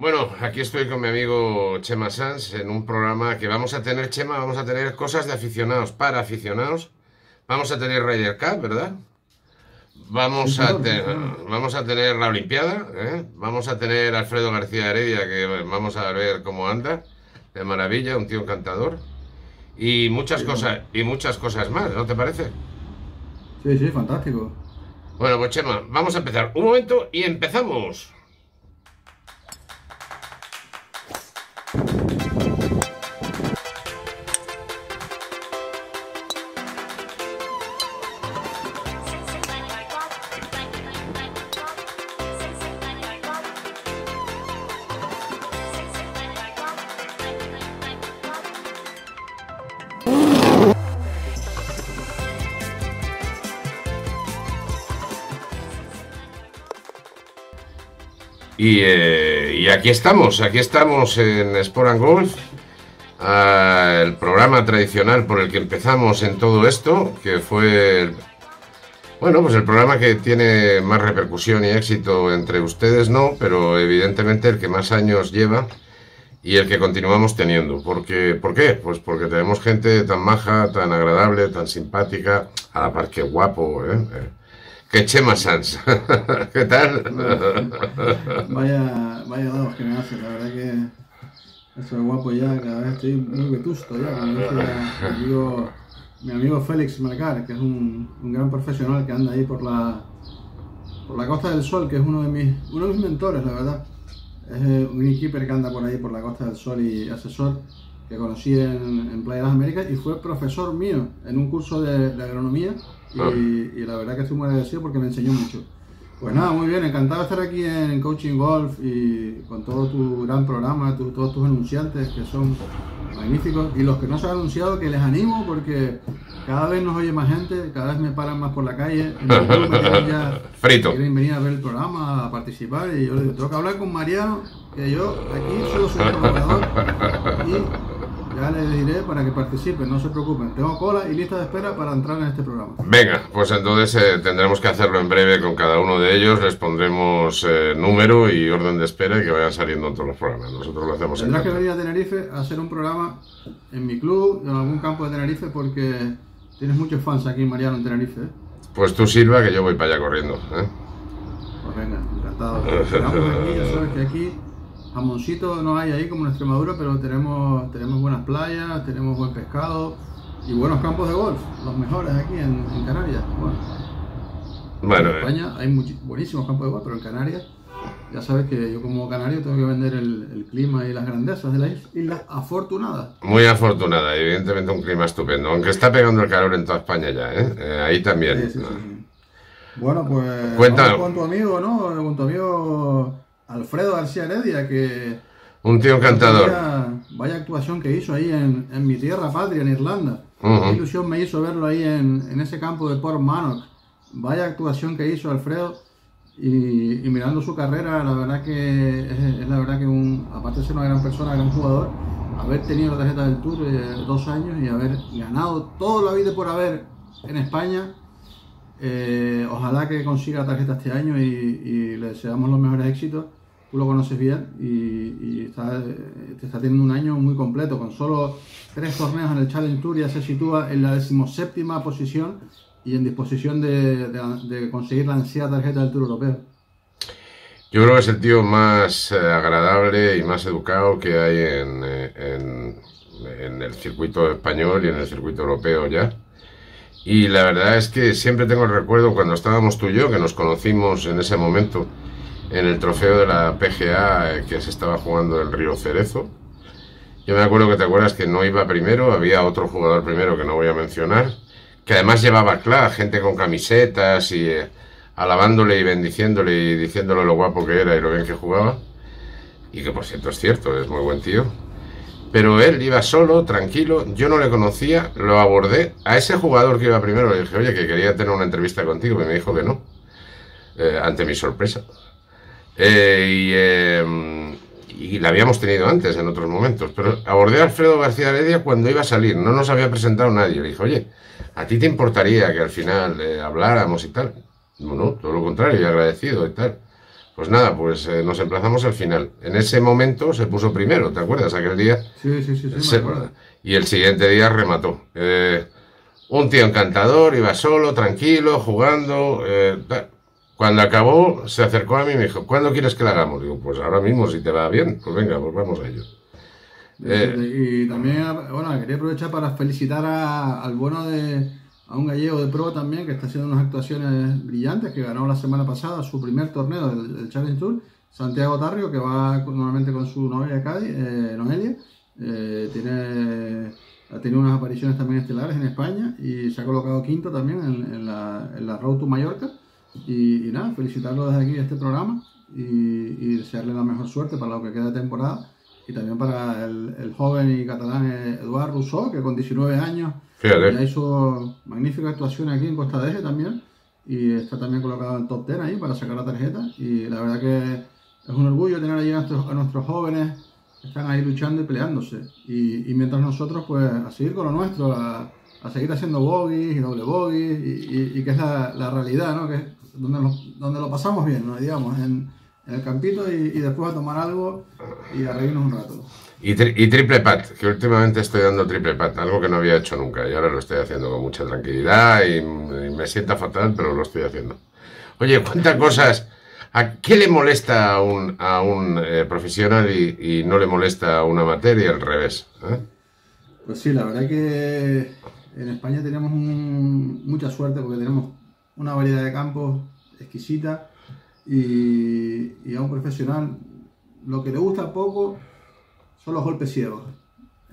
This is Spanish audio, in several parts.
Bueno, aquí estoy con mi amigo Chema Sans en un programa que vamos a tener, Chema, vamos a tener cosas de aficionados, para aficionados. Vamos a tener Ryder Cup, ¿verdad? Vamos a tener La Olimpiada, ¿eh? Vamos a tener Alfredo García Heredia, que vamos a ver cómo anda. De maravilla, un tío encantador. Y muchas cosas más, ¿no te parece? Sí, sí, fantástico. Bueno, pues Chema, vamos a empezar. Un momento y empezamos. Y aquí estamos en Sport and Golf, el programa tradicional por el que empezamos en todo esto, que fue, bueno, pues el programa que tiene más repercusión y éxito entre ustedes, no, pero evidentemente el que más años lleva y el que continuamos teniendo. ¿Por qué? Pues porque tenemos gente tan maja, tan agradable, tan simpática, a la par que guapo, ¿eh? Que Chema Sans, ¿qué tal? Vaya dados que me hace, la verdad que eso es guapo ya, cada vez estoy muy vetusto ya, como dice mi amigo Félix Marcar, que es un gran profesional que anda ahí por la Costa del Sol, que es uno de mis mentores, la verdad. Es un equiper que anda por ahí por la Costa del Sol y asesor que conocí en Playa de las Américas y fue profesor mío en un curso de agronomía. Y la verdad que estoy muy agradecido porque me enseñó mucho. Pues nada, muy bien, encantado de estar aquí en Coaching Golf y con todo tu gran programa, todos tus anunciantes que son magníficos. Y los que no se han anunciado, que les animo porque cada vez nos oye más gente, cada vez me paran más por la calle. Quieren venir a ver el programa, a participar. Y yo les digo, tengo que hablar con Mariano, que yo aquí solo soy colaborador. Ya les diré para que participen, no se preocupen. Tengo cola y lista de espera para entrar en este programa. Venga, pues entonces tendremos que hacerlo en breve con cada uno de ellos. Les pondremos número y orden de espera y que vayan saliendo en todos los programas. Nosotros lo hacemos. Tendrás que venir a Tenerife a hacer un programa en mi club, en algún campo de Tenerife, porque tienes muchos fans aquí en Mariano, en Tenerife. Pues tú silba que yo voy para allá corriendo, ¿eh? Pues venga, encantado. Llegamos aquí, ya sabes que aquí... Jamoncito no hay ahí como en Extremadura, pero tenemos buenas playas, tenemos buen pescado y buenos campos de golf, los mejores aquí en Canarias. Bueno, en España hay buenísimos campos de golf, pero en Canarias, ya sabes que yo como canario tengo que vender el clima y las grandezas de las islas afortunadas. Muy afortunada, evidentemente un clima estupendo, aunque está pegando el calor en toda España ya, ¿eh? Ahí también. Sí, sí, ¿no? Sí. Bueno, pues cuéntanos con tu amigo, ¿no? Con tu amigo... Alfredo García Heredia, que... Un tío encantador. Vaya actuación que hizo ahí en mi tierra patria, en Irlanda. Qué ilusión me hizo verlo ahí en ese campo de Portmarnock. Vaya actuación que hizo Alfredo. Y mirando su carrera, la verdad que es la verdad que aparte de ser una gran persona, gran jugador, haber tenido la tarjeta del Tour 2 años y haber ganado todo lo habido por haber en España... ojalá que consiga la tarjeta este año y le deseamos los mejores éxitos. Tú lo conoces bien y está teniendo un año muy completo. Con solo 3 torneos en el Challenge Tour ya se sitúa en la 17ª posición y en disposición de conseguir la ansiada tarjeta del Tour Europeo. Yo creo que es el tío más agradable y más educado que hay en el circuito español y en el circuito europeo ya. Y la verdad es que siempre tengo el recuerdo cuando estábamos tú y yo, que nos conocimos en ese momento en el trofeo de la PGA que se estaba jugando el Río Cerezo. Yo me acuerdo que te acuerdas que no iba primero, había otro jugador primero que no voy a mencionar, que además llevaba, claro, gente con camisetas y alabándole y bendiciéndole y diciéndole lo guapo que era y lo bien que jugaba. Y que por cierto es cierto, es muy buen tío. Pero él iba solo, tranquilo, yo no le conocía, lo abordé. A ese jugador que iba primero le dije, oye, que quería tener una entrevista contigo, y me dijo que no, ante mi sorpresa. Y la habíamos tenido antes, en otros momentos, pero abordé a Alfredo García Heredia cuando iba a salir, no nos había presentado nadie. Le dije, oye, ¿a ti te importaría que al final habláramos y tal? No, todo lo contrario, y agradecido y tal. Pues nada, pues nos emplazamos al final. En ese momento se puso primero, ¿te acuerdas? Aquel día. Sí, sí, sí, sí se, y el siguiente día remató. Un tío encantador, iba solo, tranquilo, jugando. Cuando acabó, se acercó a mí y me dijo, ¿cuándo quieres que la hagamos? Digo, pues ahora mismo, si te va bien, pues venga, pues vamos a ello. Y también, bueno, quería aprovechar para felicitar al bueno a un gallego de pro también, que está haciendo unas actuaciones brillantes, que ganó la semana pasada su primer torneo del Challenge Tour, Santiago Tarrio, que va normalmente con su novia a Cádiz, Noelia, ha tenido unas apariciones también estelares en España y se ha colocado quinto también en la Road to Mallorca. Y nada, felicitarlo desde aquí a este programa y desearle la mejor suerte para lo que queda de temporada. Y también para el joven y catalán Eduard Rousseau, que con 19 años ya hizo magnífica actuación aquí en Costa del Sol también. Y está también colocado en el top 10 ahí para sacar la tarjeta. Y la verdad que es un orgullo tener allí a nuestros jóvenes que están ahí luchando y peleándose. Y mientras nosotros, pues, a seguir con lo nuestro, a seguir haciendo bogies y doble bogies, y que es la realidad, ¿no? Que es donde lo pasamos bien, ¿no? Digamos, en el campito y después a tomar algo y a reírnos un rato. Y triple pad, que últimamente estoy dando triple pad, algo que no había hecho nunca y ahora lo estoy haciendo con mucha tranquilidad y me sienta fatal, pero lo estoy haciendo. Oye, ¿cuántas cosas? ¿A qué le molesta a un profesional y no le molesta a un amateur y al revés? ¿Eh? Pues sí, la verdad que en España tenemos mucha suerte porque tenemos una variedad de campos exquisita. Y a un profesional lo que le gusta poco son los golpes ciegos.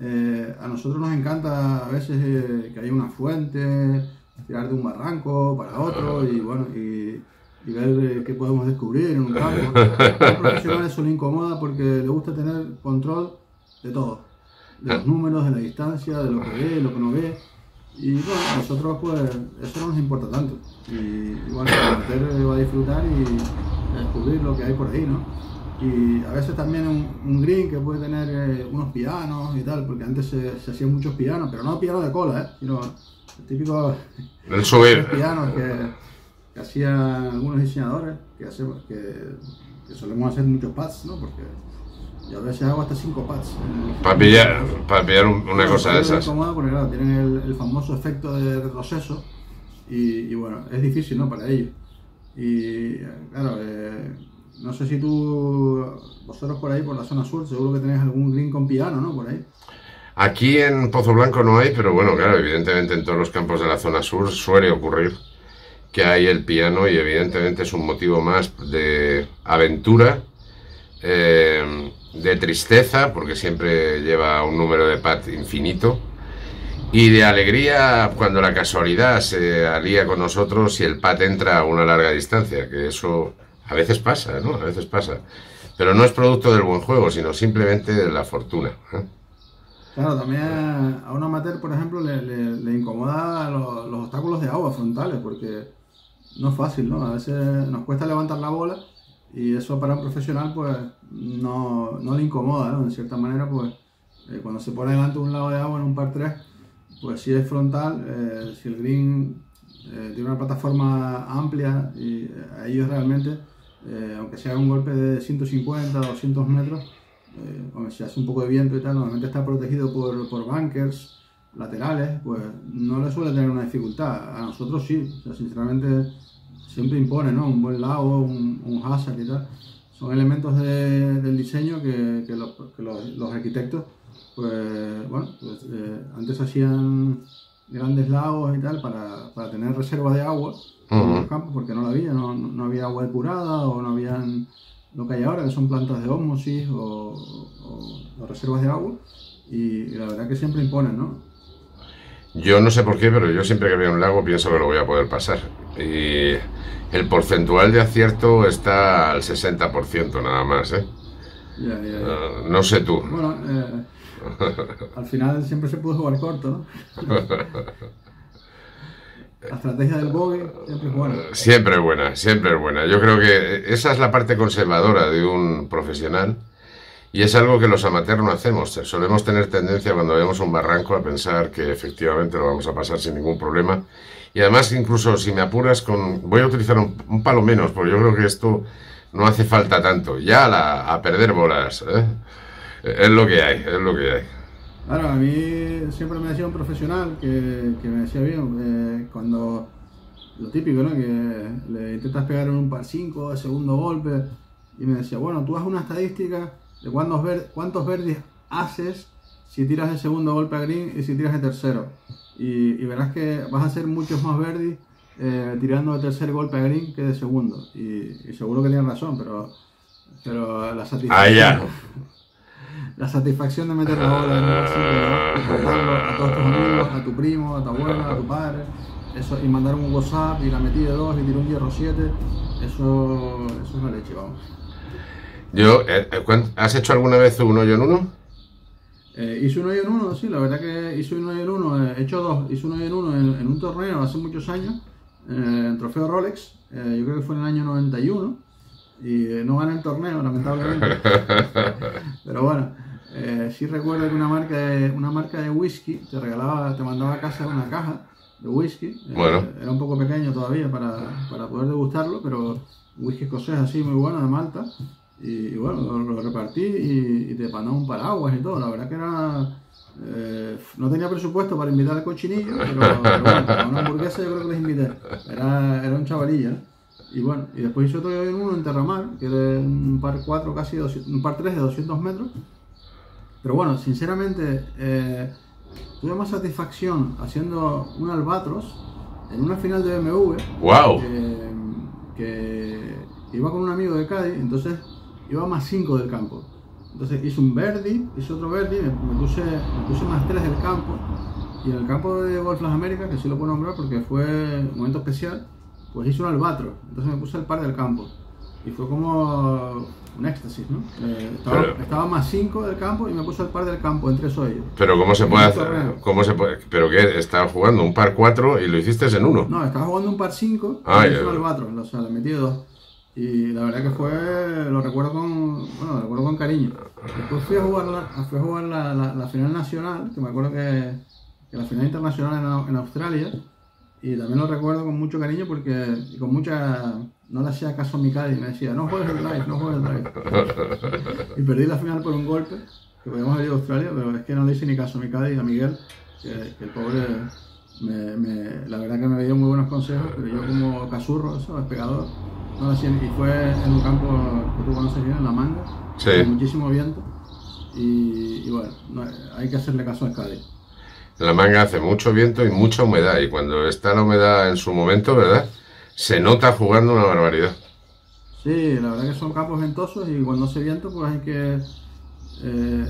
A nosotros nos encanta a veces que haya una fuente, tirar de un barranco para otro y bueno y ver qué podemos descubrir en un campo. A un profesional eso le incomoda porque le gusta tener control de todo, de los números, de la distancia, de lo que ve, lo que no ve. Y bueno, a nosotros pues eso no nos importa tanto. Y bueno, el amateur va a disfrutar y a descubrir lo que hay por ahí, ¿no? Y a veces también un green que puede tener unos pianos y tal, porque antes se hacían muchos pianos, pero no pianos de cola, ¿eh? Sino el típico el subir. Pianos que hacían algunos diseñadores, que solemos hacer muchos pads, ¿no? Porque yo a veces hago hasta 5 pads. Para pillar una cosa de esas. Es incómodo porque claro, tienen el famoso efecto de retroceso y bueno, es difícil, ¿no? Para ellos. Y claro, no sé si vosotros por ahí, por la zona sur, seguro que tenéis algún green con piano, ¿no? Por ahí. Aquí en Pozoblanco no hay, pero bueno, claro, evidentemente en todos los campos de la zona sur suele ocurrir que hay el piano y evidentemente es un motivo más de aventura. De tristeza, porque siempre lleva un número de pad infinito, y de alegría cuando la casualidad se alía con nosotros y el pad entra a una larga distancia, que eso a veces pasa, ¿no? A veces pasa, pero no es producto del buen juego, sino simplemente de la fortuna. Claro, también a un amateur, por ejemplo, le incomoda los obstáculos de agua frontales, porque no es fácil, ¿no? A veces nos cuesta levantar la bola. Y eso para un profesional pues no le incomoda, ¿no? De cierta manera pues cuando se pone delante de un lado de agua en un par 3, pues si es frontal, si el green tiene una plataforma amplia y a ellos realmente, aunque sea un golpe de 150 o 200 metros, aunque se hace un poco de viento y tal, normalmente está protegido por bunkers laterales, pues no le suele tener una dificultad, a nosotros sí, o sea, sinceramente. Siempre impone, ¿no? Un buen lago, un hazard y tal. Son elementos del diseño que los arquitectos, pues, bueno, pues, antes hacían grandes lagos y tal para tener reserva de agua en los campos, porque no la había, no había agua depurada o no habían lo que hay ahora, que son plantas de ósmosis o reservas de agua. Y la verdad que siempre imponen, ¿no? Yo no sé por qué, pero yo siempre que veo un lago pienso que lo voy a poder pasar. Y el porcentual de acierto está al 60% nada más, ¿eh? Ya. No sé tú. Bueno, al final siempre se puede jugar corto, ¿no? La estrategia del bogey siempre es buena. Siempre es buena. Yo creo que esa es la parte conservadora de un profesional. Y es algo que los amateurs no hacemos, solemos tener tendencia cuando vemos un barranco a pensar que efectivamente lo vamos a pasar sin ningún problema. Y además incluso si me apuras voy a utilizar un palo menos, porque yo creo que esto No hace falta tanto. Ya a perder bolas, ¿eh? Es lo que hay, es lo que hay. Claro, a mí siempre me decía un profesional que me decía bien, cuando lo típico, ¿no? Que le intentas pegar en un par 5 de segundo golpe, y me decía, bueno, tú haz una estadística de cuántos verdes haces si tiras de segundo golpe a green y si tiras de tercero, y verás que vas a hacer muchos más verdes tirando de tercer golpe a green que de segundo, y seguro que tienen razón, pero la satisfacción, la satisfacción de meter la bola en un bolsillo, a todos tus amigos, a tu primo, a tu abuela, a tu padre, eso, y mandar un WhatsApp y la metí de 2 y tiró un hierro 7, eso es una leche, vamos. Yo, ¿has hecho alguna vez un hoyo en uno? Hice un hoyo en uno, sí, la verdad que hice un hoyo en uno, he hecho dos, hice un hoyo en uno en un torneo hace muchos años, en Trofeo Rolex, yo creo que fue en el año 91, y no gané el torneo, lamentablemente, pero bueno, sí recuerdo que una marca de whisky te regalaba, te mandaba a casa una caja de whisky, bueno. Era un poco pequeño todavía para poder degustarlo, pero whisky escocés así muy bueno de Malta, y bueno, lo repartí y te mandaban un paraguas y todo, la verdad que era... no tenía presupuesto para invitar al cochinillo, pero bueno, a una hamburguesa yo creo que les invité, era un chavalillo, ¿eh? Y bueno, y después hice otro hoyo en uno en Terramar, que era un par 4 casi, 200, un par 3 de 200 metros, pero bueno, sinceramente tuve más satisfacción haciendo un albatros en una final de BMW. Wow. Que iba con un amigo de Cádiz, entonces iba más 5 del campo. Entonces hice un birdie, hice otro birdie, me puse más 3 del campo. Y en el campo de Golf Las Américas, que sí lo puedo nombrar porque fue un momento especial, pues hice un albatro. Entonces me puse el par del campo. Y fue como un éxtasis, ¿no? Estaba más 5 del campo y me puse el par del campo en 3 hoyos. Pero ¿cómo se puede hacer? ¿Cómo se puede? ¿Pero qué? ¿Estabas jugando un par 4 y lo hiciste en uno? No, estaba jugando un par 5 y hice un albatro, o sea, le metí 2. Y la verdad que fue, lo recuerdo con cariño. Después fui a jugar la final nacional, que me acuerdo que la final internacional en Australia, y también lo recuerdo con mucho cariño porque con mucha... No le hacía caso a mi Cádiz, me decía, no juegues el drive, no juegues el drive. Y perdí la final por un golpe, que podíamos haber ido a Australia, pero es que no le hice ni caso a mi Cádiz, a Miguel, que el pobre... la verdad que me dio muy buenos consejos, pero yo como casurro, ¿sabes? Pegador. No, así, y fue en un campo que tú conoces bien, en La Manga, sí, con muchísimo viento, y bueno, no, hay que hacerle caso al Cádiz. La Manga hace mucho viento y mucha humedad, y cuando está la humedad en su momento, ¿verdad? Se nota jugando una barbaridad. Sí, la verdad que son campos ventosos, y cuando hace viento, pues hay que...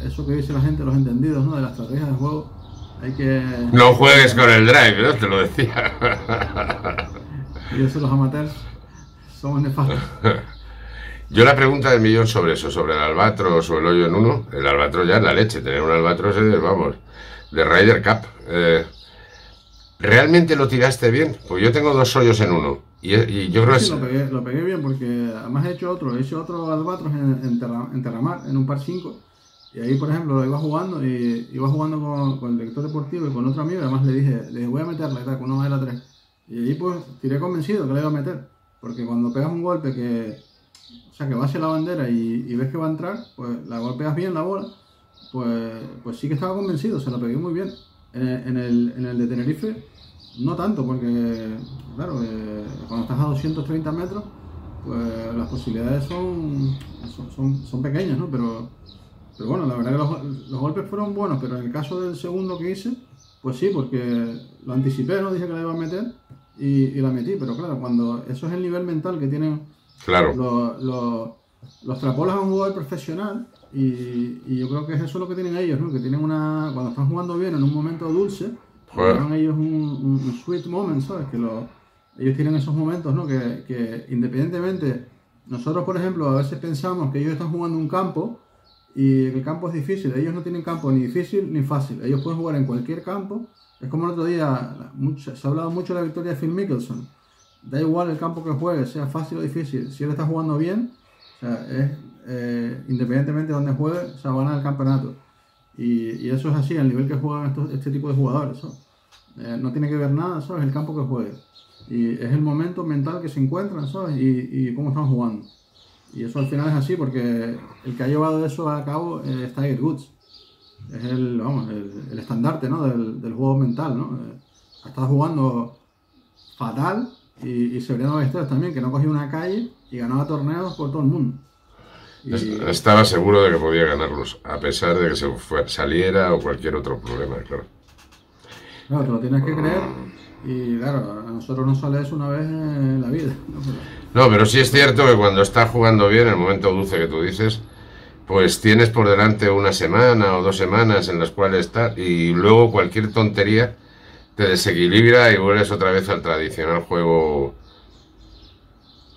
eso que dice la gente, los entendidos, ¿no? De las estrategias de juego, hay que... No juegues con el drive, ¿no? Te lo decía. Y eso los amateurs... somos nefastos. Yo la pregunta del millón sobre eso, sobre el albatros o el hoyo en uno. El albatros ya es la leche, tener un albatros es, vamos, de Ryder Cup. ¿Realmente lo tiraste bien? Pues yo tengo 2 hoyos en uno. Y yo creo que... Sí, lo pegué bien porque además he hecho otro albatros en Terramar, en un par 5. Y ahí, por ejemplo, iba jugando con el director deportivo y con otro amigo. Además le dije, voy a meterla, tal, con una de la 3. Y ahí pues tiré convencido que la iba a meter. Porque cuando pegas un golpe que va hacia la bandera y ves que va a entrar, pues la golpeas bien la bola, pues sí que estaba convencido, se la pegué muy bien. En el de Tenerife, no tanto, porque claro, cuando estás a 230 metros, pues las posibilidades son pequeñas, ¿no? Pero bueno, la verdad que los golpes fueron buenos, pero en el caso del segundo que hice, pues sí, porque lo anticipé, ¿no? Dije que la iba a meter. Y la metí, pero claro, cuando eso es el nivel mental que tienen, claro, los trapolas a un jugador profesional, y yo creo que es eso lo que tienen ellos, ¿no? Que tienen una, cuando están jugando bien en un momento dulce, tienen ellos un sweet moment, ¿sabes? Que ellos tienen esos momentos, ¿no? Que independientemente, nosotros por ejemplo a veces pensamos que ellos están jugando un campo y el campo es difícil, ellos no tienen campo ni difícil ni fácil, ellos pueden jugar en cualquier campo. Es como el otro día, se ha hablado mucho de la victoria de Phil Mickelson. Da igual el campo que juegue, sea fácil o difícil. Si él está jugando bien, o sea, independientemente de donde juegue, o sea, va a ganar el campeonato. Y eso es así, el nivel que juegan este tipo de jugadores. No tiene que ver nada, ¿sabes? El campo que juegue. Y es el momento mental que se encuentran, ¿sabes? Y cómo están jugando. Y eso al final es así, porque el que ha llevado eso a cabo es Tiger Woods. Es el estandarte, ¿no? del juego mental, ¿no? Ha estado jugando fatal y Severiano Ballesteros también, que no cogía una calle y ganaba torneos por todo el mundo. Estaba seguro de que podía ganarlos, a pesar de que se saliera o cualquier otro problema, claro. Claro, te lo tienes que creer y claro, a nosotros nos sale eso una vez en la vida, ¿no? Pero sí es cierto que cuando estás jugando bien, el momento dulce que tú dices, pues tienes por delante una semana o dos semanas en las cuales estás y luego cualquier tontería te desequilibra y vuelves otra vez al tradicional juego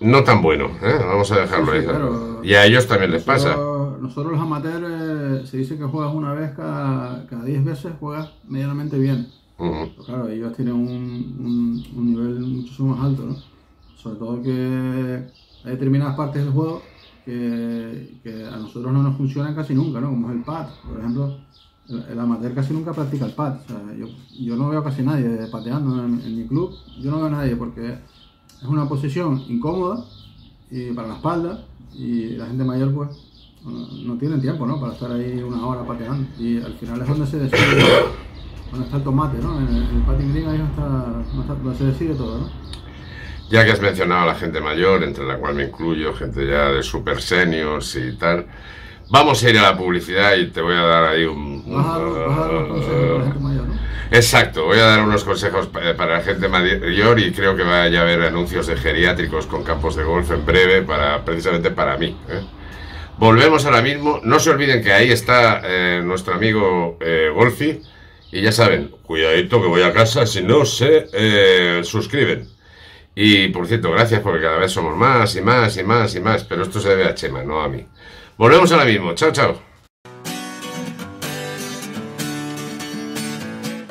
no tan bueno, ¿eh? Vamos a dejarlo ahí. Sí, claro. Y a ellos también les pasa. Nosotros los amateurs se dice que juegas una vez cada 10 veces, juegas medianamente bien. Pero claro, ellos tienen un nivel muchísimo más alto, ¿no? Sobre todo que hay determinadas partes del juego que a nosotros no nos funcionan casi nunca, ¿no? Como es el pad, por ejemplo. El amateur casi nunca practica el pad. O sea, yo no veo casi nadie pateando en mi club. Yo no veo a nadie porque es una posición incómoda y para la espalda, y la gente mayor pues no tiene tiempo, ¿no? Para estar ahí una hora pateando, y al final es donde se decide, donde está el tomate, ¿no? En el patin green ahí donde se decide todo, ¿no? Ya que has mencionado a la gente mayor, entre la cual me incluyo, gente ya de super seniors y tal, vamos a ir a la publicidad y te voy a dar ahí Exacto, voy a dar unos consejos para la gente mayor y creo que vaya a haber anuncios de geriátricos con campos de golf en breve, precisamente para mí, ¿eh? Volvemos ahora mismo. No se olviden que ahí está nuestro amigo Golfi, y ya saben, cuidadito que voy a casa, si no se suscriben. Y por cierto, gracias, porque cada vez somos más y más y más y más, pero esto se debe a Chema, no a mí. Volvemos ahora mismo, chao, chao.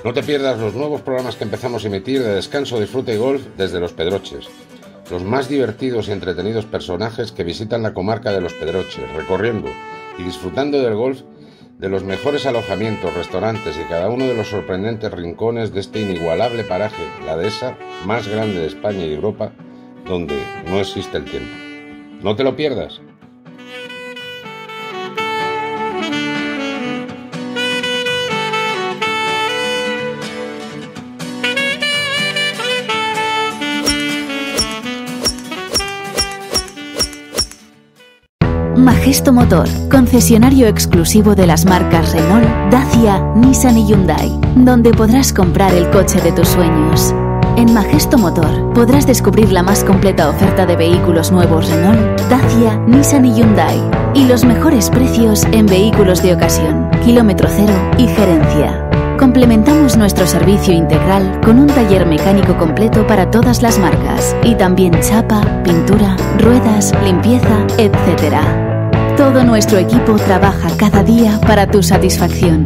No te pierdas los nuevos programas que empezamos a emitir de Descanso, Disfrute y Golf desde Los Pedroches. Los más divertidos y entretenidos personajes que visitan la comarca de Los Pedroches, recorriendo y disfrutando del golf, de los mejores alojamientos, restaurantes y cada uno de los sorprendentes rincones de este inigualable paraje, la dehesa más grande de España y Europa, donde no existe el tiempo. No te lo pierdas. Majesto Motor, concesionario exclusivo de las marcas Renault, Dacia, Nissan y Hyundai, donde podrás comprar el coche de tus sueños. En Majesto Motor podrás descubrir la más completa oferta de vehículos nuevos Renault, Dacia, Nissan y Hyundai, y los mejores precios en vehículos de ocasión, kilómetro cero y gerencia. Complementamos nuestro servicio integral con un taller mecánico completo para todas las marcas, y también chapa, pintura, ruedas, limpieza, etc. Todo nuestro equipo trabaja cada día para tu satisfacción.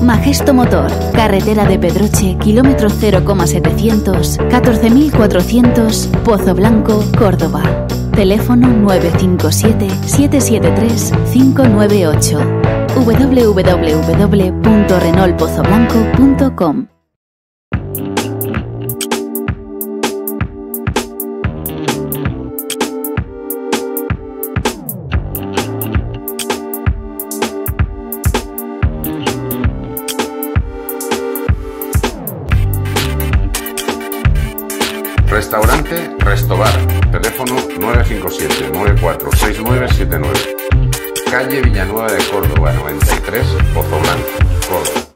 Majesto Motor, carretera de Pedroche, kilómetro 0,700, 14.400, Pozoblanco, Córdoba. Teléfono 957-773-598. www.renolpozoblanco.com. Restaurante Restobar, teléfono 957-946979, calle Villanueva de Córdoba, 93, Pozoblanco, Córdoba.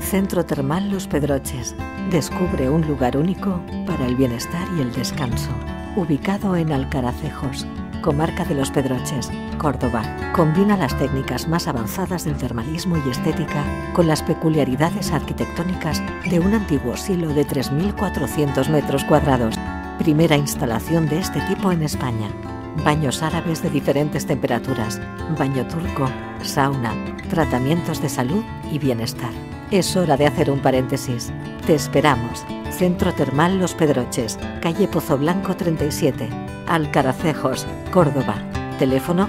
Centro Termal Los Pedroches. Descubre un lugar único para el bienestar y el descanso. Ubicado en Alcaracejos, comarca de Los Pedroches, Córdoba, combina las técnicas más avanzadas del termalismo y estética con las peculiaridades arquitectónicas de un antiguo silo de 3.400 metros cuadrados, primera instalación de este tipo en España. Baños árabes de diferentes temperaturas, baño turco, sauna, tratamientos de salud y bienestar. Es hora de hacer un paréntesis. Te esperamos. Centro Termal Los Pedroches, calle Pozoblanco 37, Alcaracejos, Córdoba. Teléfono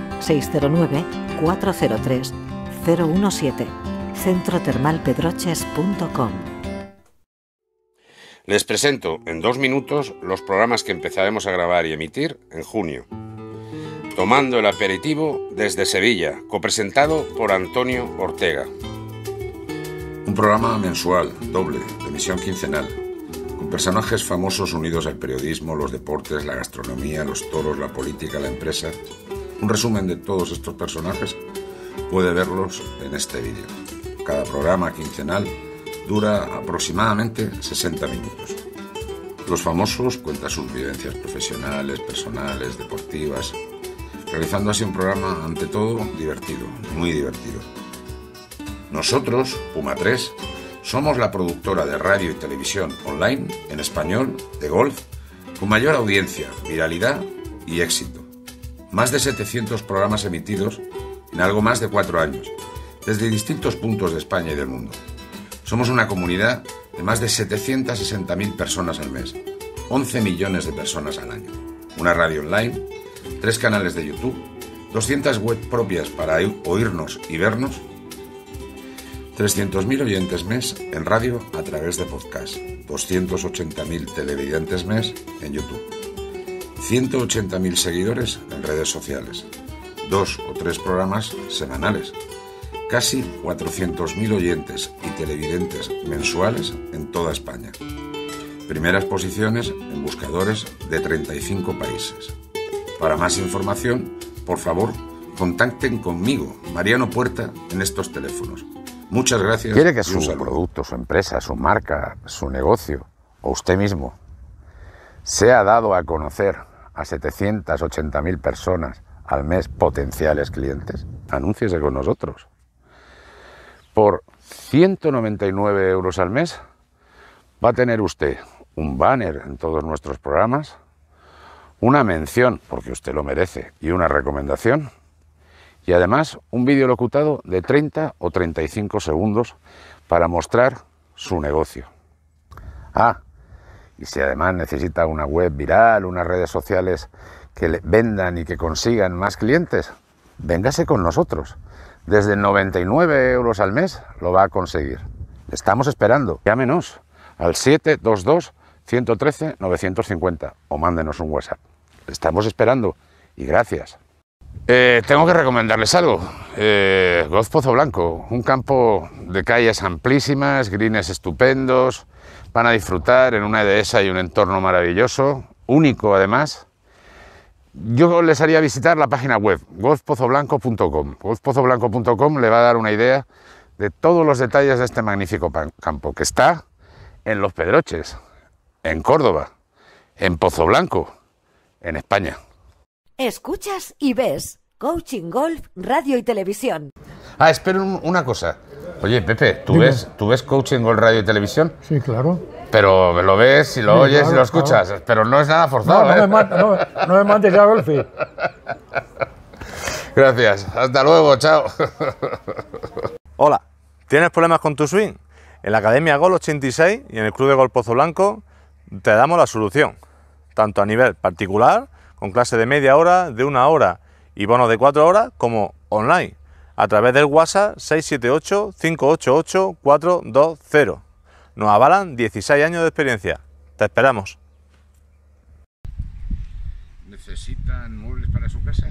609-403-017, centrotermalpedroches.com. Les presento en 2 minutos los programas que empezaremos a grabar y emitir en junio. Tomando el aperitivo desde Sevilla, copresentado por Antonio Ortega. Un programa mensual, doble, de emisión quincenal, con personajes famosos unidos al periodismo, los deportes, la gastronomía, los toros, la política, la empresa. Un resumen de todos estos personajes puede verlos en este vídeo. Cada programa quincenal dura aproximadamente 60 minutos. Los famosos cuentan sus vivencias profesionales, personales, deportivas, realizando así un programa, ante todo, divertido, muy divertido. Nosotros, Puma 3, somos la productora de radio y televisión online en español de golf con mayor audiencia, viralidad y éxito. Más de 700 programas emitidos en algo más de 4 años, desde distintos puntos de España y del mundo. Somos una comunidad de más de 760.000 personas al mes, 11 millones de personas al año, una radio online, 3 canales de YouTube, 200 webs propias para oírnos y vernos, 300.000 oyentes mes en radio a través de podcast, 280.000 televidentes mes en YouTube, 180.000 seguidores en redes sociales, 2 o 3 programas semanales, casi 400.000 oyentes y televidentes mensuales en toda España, primeras posiciones en buscadores de 35 países. Para más información, por favor, contacten conmigo, Mariano Puerta, en estos teléfonos. Muchas gracias. ¿Quiere que su producto, su empresa, su marca, su negocio o usted mismo sea dado a conocer a 780.000 personas al mes potenciales clientes? Anúnciese con nosotros. Por 199 euros al mes va a tener usted un banner en todos nuestros programas, una mención, porque usted lo merece, y una recomendación. Y además un vídeo locutado de 30 o 35 segundos para mostrar su negocio. Ah, y si además necesita una web viral, unas redes sociales que le vendan y que consigan más clientes, véngase con nosotros. Desde 99 euros al mes lo va a conseguir. Le estamos esperando. Llámenos al 722-113-950 o mándenos un WhatsApp. Le estamos esperando y gracias. Tengo que recomendarles algo. Golf Pozoblanco, un campo de calles amplísimas, greens estupendos. Van a disfrutar en una dehesa y un entorno maravilloso, único además. Yo les haría visitar la página web golfpozoblanco.com. Golfpozoblanco.com le va a dar una idea de todos los detalles de este magnífico campo, que está en Los Pedroches, en Córdoba, en Pozoblanco, en España. Escuchas y ves Coaching Golf, radio y televisión. Ah, espera una cosa. Oye, Pepe, ¿tú ves Coaching Golf, radio y televisión? Sí, claro. Pero lo ves y lo oyes, claro, y lo escuchas. Claro. Pero no es nada forzado. No, no me mates a golfe. Gracias. Hasta luego. Chao. Hola. ¿Tienes problemas con tu swing? En la Academia Golf 86 y en el Club de Golf Pozoblanco te damos la solución. Tanto a nivel particular, con clase de media hora, de 1 hora y bonos de 4 horas, como online, a través del WhatsApp 678-588-420. Nos avalan 16 años de experiencia. Te esperamos. ¿Necesitan muebles para su casa?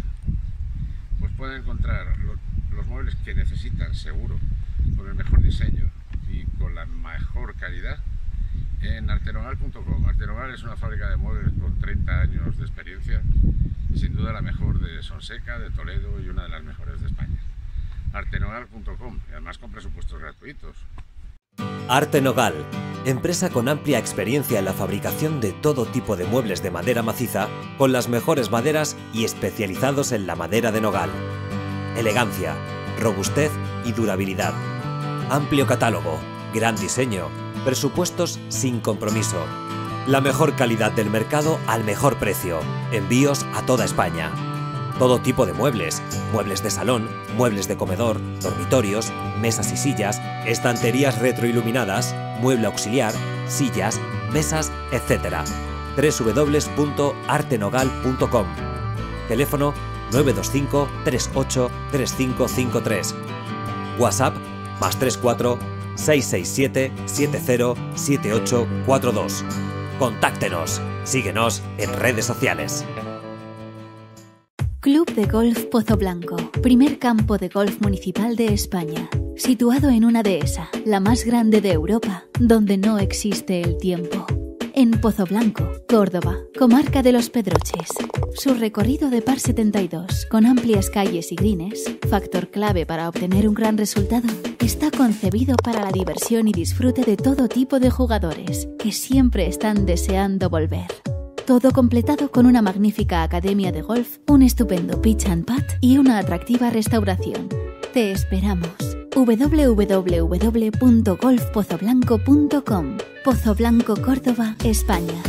Pues pueden encontrar los muebles que necesitan, seguro, con el mejor diseño y con la mejor calidad en artenogal.com. Artenogal es una fábrica de muebles con 30 años de experiencia, sin duda la mejor de Sonseca, de Toledo y una de las mejores de España. Artenogal.com, y además con presupuestos gratuitos. Artenogal, empresa con amplia experiencia en la fabricación de todo tipo de muebles de madera maciza, con las mejores maderas y especializados en la madera de nogal. Elegancia, robustez y durabilidad. Amplio catálogo, gran diseño, presupuestos sin compromiso. La mejor calidad del mercado al mejor precio. Envíos a toda España. Todo tipo de muebles. Muebles de salón, muebles de comedor, dormitorios, mesas y sillas, estanterías retroiluminadas, mueble auxiliar, sillas, mesas, etc. www.artenogal.com. Teléfono 925 38 3553. WhatsApp +34 667-707842. Contáctenos. Síguenos en redes sociales. Club de Golf Pozoblanco, primer campo de golf municipal de España, situado en una dehesa, la más grande de Europa, donde no existe el tiempo. En Pozoblanco, Córdoba, comarca de Los Pedroches. Su recorrido de par 72, con amplias calles y greens, factor clave para obtener un gran resultado, está concebido para la diversión y disfrute de todo tipo de jugadores que siempre están deseando volver. Todo completado con una magnífica academia de golf, un estupendo pitch and putt y una atractiva restauración. Te esperamos. www.golfpozoblanco.com. Pozoblanco, Córdoba, España.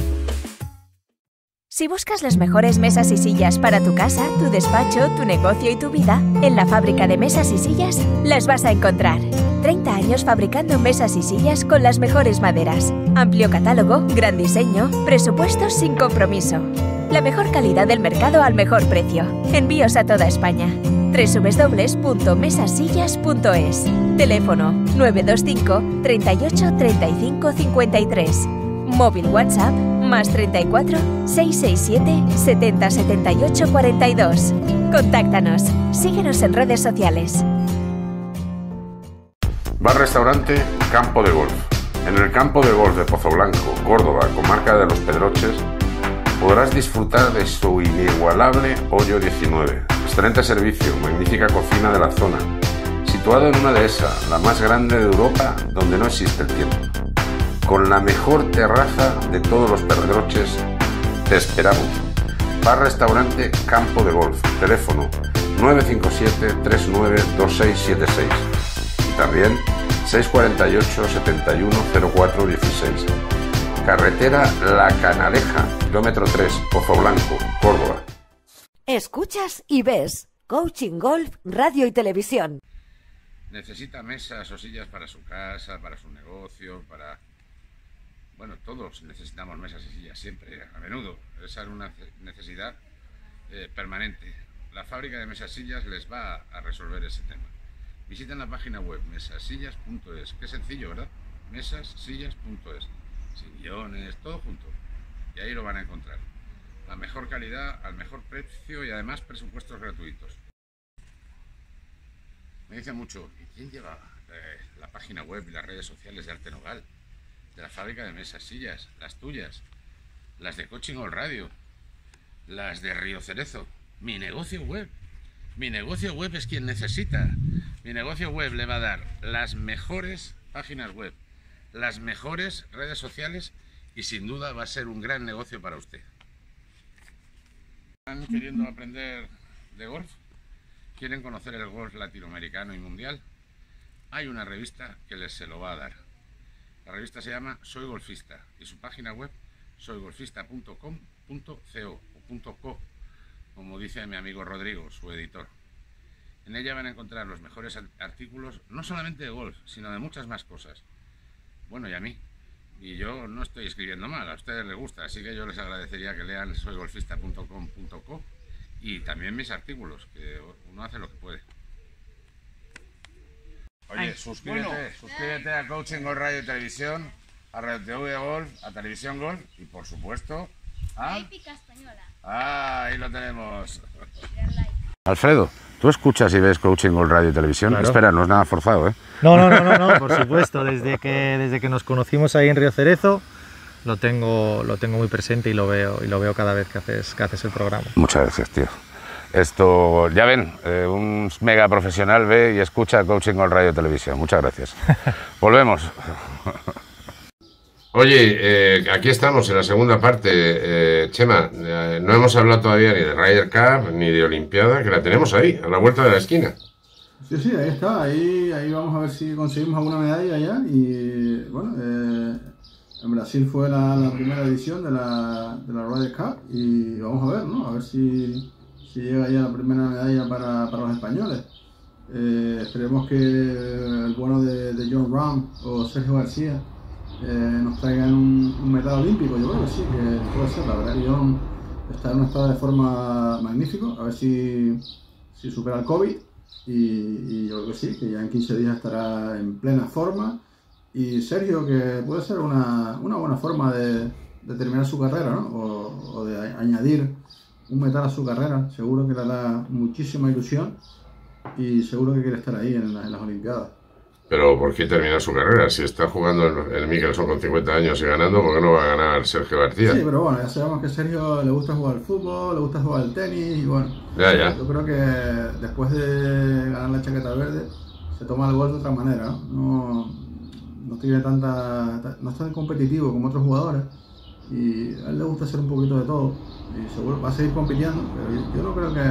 Si buscas las mejores mesas y sillas para tu casa, tu despacho, tu negocio y tu vida, en la fábrica de mesas y sillas las vas a encontrar. 30 años fabricando mesas y sillas con las mejores maderas. Amplio catálogo, gran diseño, presupuestos sin compromiso. La mejor calidad del mercado al mejor precio. Envíos a toda España. www.mesasillas.es. Teléfono 925 38 35 53. Móvil WhatsApp +34 667 70 78 42. Contáctanos. Síguenos en redes sociales. Bar Restaurante Campo de Golf. En el Campo de Golf de Pozoblanco, Córdoba, comarca de Los Pedroches, podrás disfrutar de su inigualable Hoyo 19. Excelente servicio, magnífica cocina de la zona. Situado en una dehesa, la más grande de Europa, donde no existe el tiempo. Con la mejor terraza de todos los Pedroches, te esperamos. Bar Restaurante Campo de Golf. Teléfono 957-392676. Y también 648-710416. Carretera La Canaleja, kilómetro 3, Pozoblanco, Córdoba. Escuchas y ves Coaching Golf, radio y televisión. Necesita mesas o sillas para su casa, para su negocio, para... Bueno, todos necesitamos mesas y sillas siempre, a menudo. Esa es una necesidad permanente. La fábrica de mesas y sillas les va a resolver ese tema. Visiten la página web mesasillas.es. Qué sencillo, ¿verdad? Mesasillas.es. Sillones, todo junto. Y ahí lo van a encontrar. La mejor calidad, al mejor precio y además presupuestos gratuitos. Me dicen mucho, ¿y quién lleva la página web y las redes sociales de Arte Nogal? De la fábrica de mesas, sillas, las tuyas, las de Coaching Golf Radio, las de Río Cerezo. Mi negocio web. Mi negocio web es quien necesita. Mi negocio web le va a dar las mejores páginas web, las mejores redes sociales y sin duda va a ser un gran negocio para usted. ¿Están queriendo aprender de golf? ¿Quieren conocer el golf latinoamericano y mundial? Hay una revista que les se lo va a dar. La revista se llama Soy Golfista y su página web soygolfista.com.co o .co, como dice mi amigo Rodrigo, su editor. En ella van a encontrar los mejores artículos, no solamente de golf, sino de muchas más cosas. Bueno, y a mí. Y yo no estoy escribiendo mal, a ustedes les gusta, así que yo les agradecería que lean soygolfista.com.co y también mis artículos, que uno hace lo que puede. Oye, suscríbete a Coaching Golf Radio y Televisión, a Radio TV Golf, a Televisión Golf y por supuesto a... Épica Española. Ah, ahí lo tenemos. Alfredo, ¿tú escuchas y ves Coaching Golf Radio y Televisión? Claro. Espera, no es nada forzado, ¿eh? No, por supuesto, desde que nos conocimos ahí en Río Cerezo lo tengo muy presente y lo veo cada vez que haces el programa. Muchas gracias, tío. Esto, ya ven, un mega profesional ve y escucha Coaching Golf Radio y Televisión. Muchas gracias. Volvemos. Oye, aquí estamos en la segunda parte, Chema. No hemos hablado todavía ni de Ryder Cup ni de Olimpiada, que la tenemos ahí, a la vuelta de la esquina. Sí, ahí está. Ahí vamos a ver si conseguimos alguna medalla ya. Y bueno, en Brasil fue la primera edición de la Ryder Cup y vamos a ver, ¿no? A ver si llega ya la primera medalla para los españoles. Esperemos que el bueno de John Ram o Sergio García nos traigan un medalla olímpico. Yo creo que sí, que puede ser. La verdad que John está en un estado de forma magnífico. A ver si supera el COVID. Y yo creo que sí, que ya en 15 días estará en plena forma Y Sergio, que puede ser una buena forma de terminar su carrera, ¿no? O de añadir un metal a su carrera. Seguro que le da muchísima ilusión y seguro que quiere estar ahí en las Olimpiadas. Pero ¿por qué terminar su carrera? Si está jugando el Mickelson con 50 años y ganando, ¿por qué no va a ganar Sergio García? Sí, pero bueno, ya sabemos que a Sergio le gusta jugar al fútbol, le gusta jugar al tenis y bueno. Ya. Yo creo que después de ganar la chaqueta verde, se toma el golf de otra manera, ¿no? No tiene no es tan competitivo como otros jugadores y a él le gusta hacer un poquito de todo y seguro va a seguir compitiendo, pero yo no creo que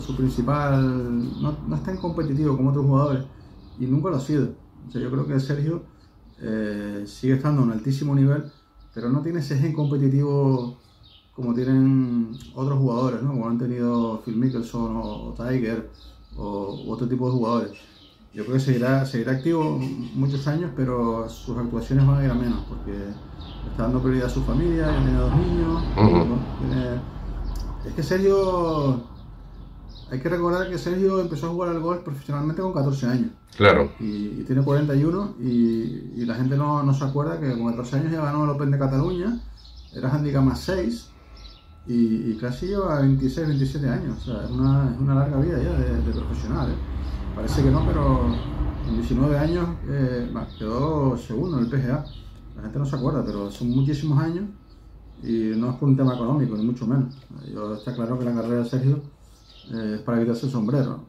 su principal... No es tan competitivo como otros jugadores. Y nunca lo ha sido. O sea, yo creo que Sergio sigue estando a un altísimo nivel, pero no tiene ese gen competitivo como tienen otros jugadores, ¿no? Como han tenido Phil Mickelson o Tiger o otro tipo de jugadores. Yo creo que seguirá activo muchos años, pero sus actuaciones van a ir a menos, porque está dando prioridad a su familia, ya tiene 2 niños. Es que Sergio... Hay que recordar que Sergio empezó a jugar al golf profesionalmente con 14 años. Claro. Y tiene 41 y la gente no se acuerda que con 14 años ya ganó el Open de Cataluña, era handicap más 6 y casi lleva 26, 27 años. O sea, es una larga vida ya de profesional. Parece que no, pero en 19 años quedó segundo en el PGA. La gente no se acuerda, pero son muchísimos años y no es por un tema económico, ni mucho menos. Está claro que la carrera de Sergio... para quitarse el sombrero,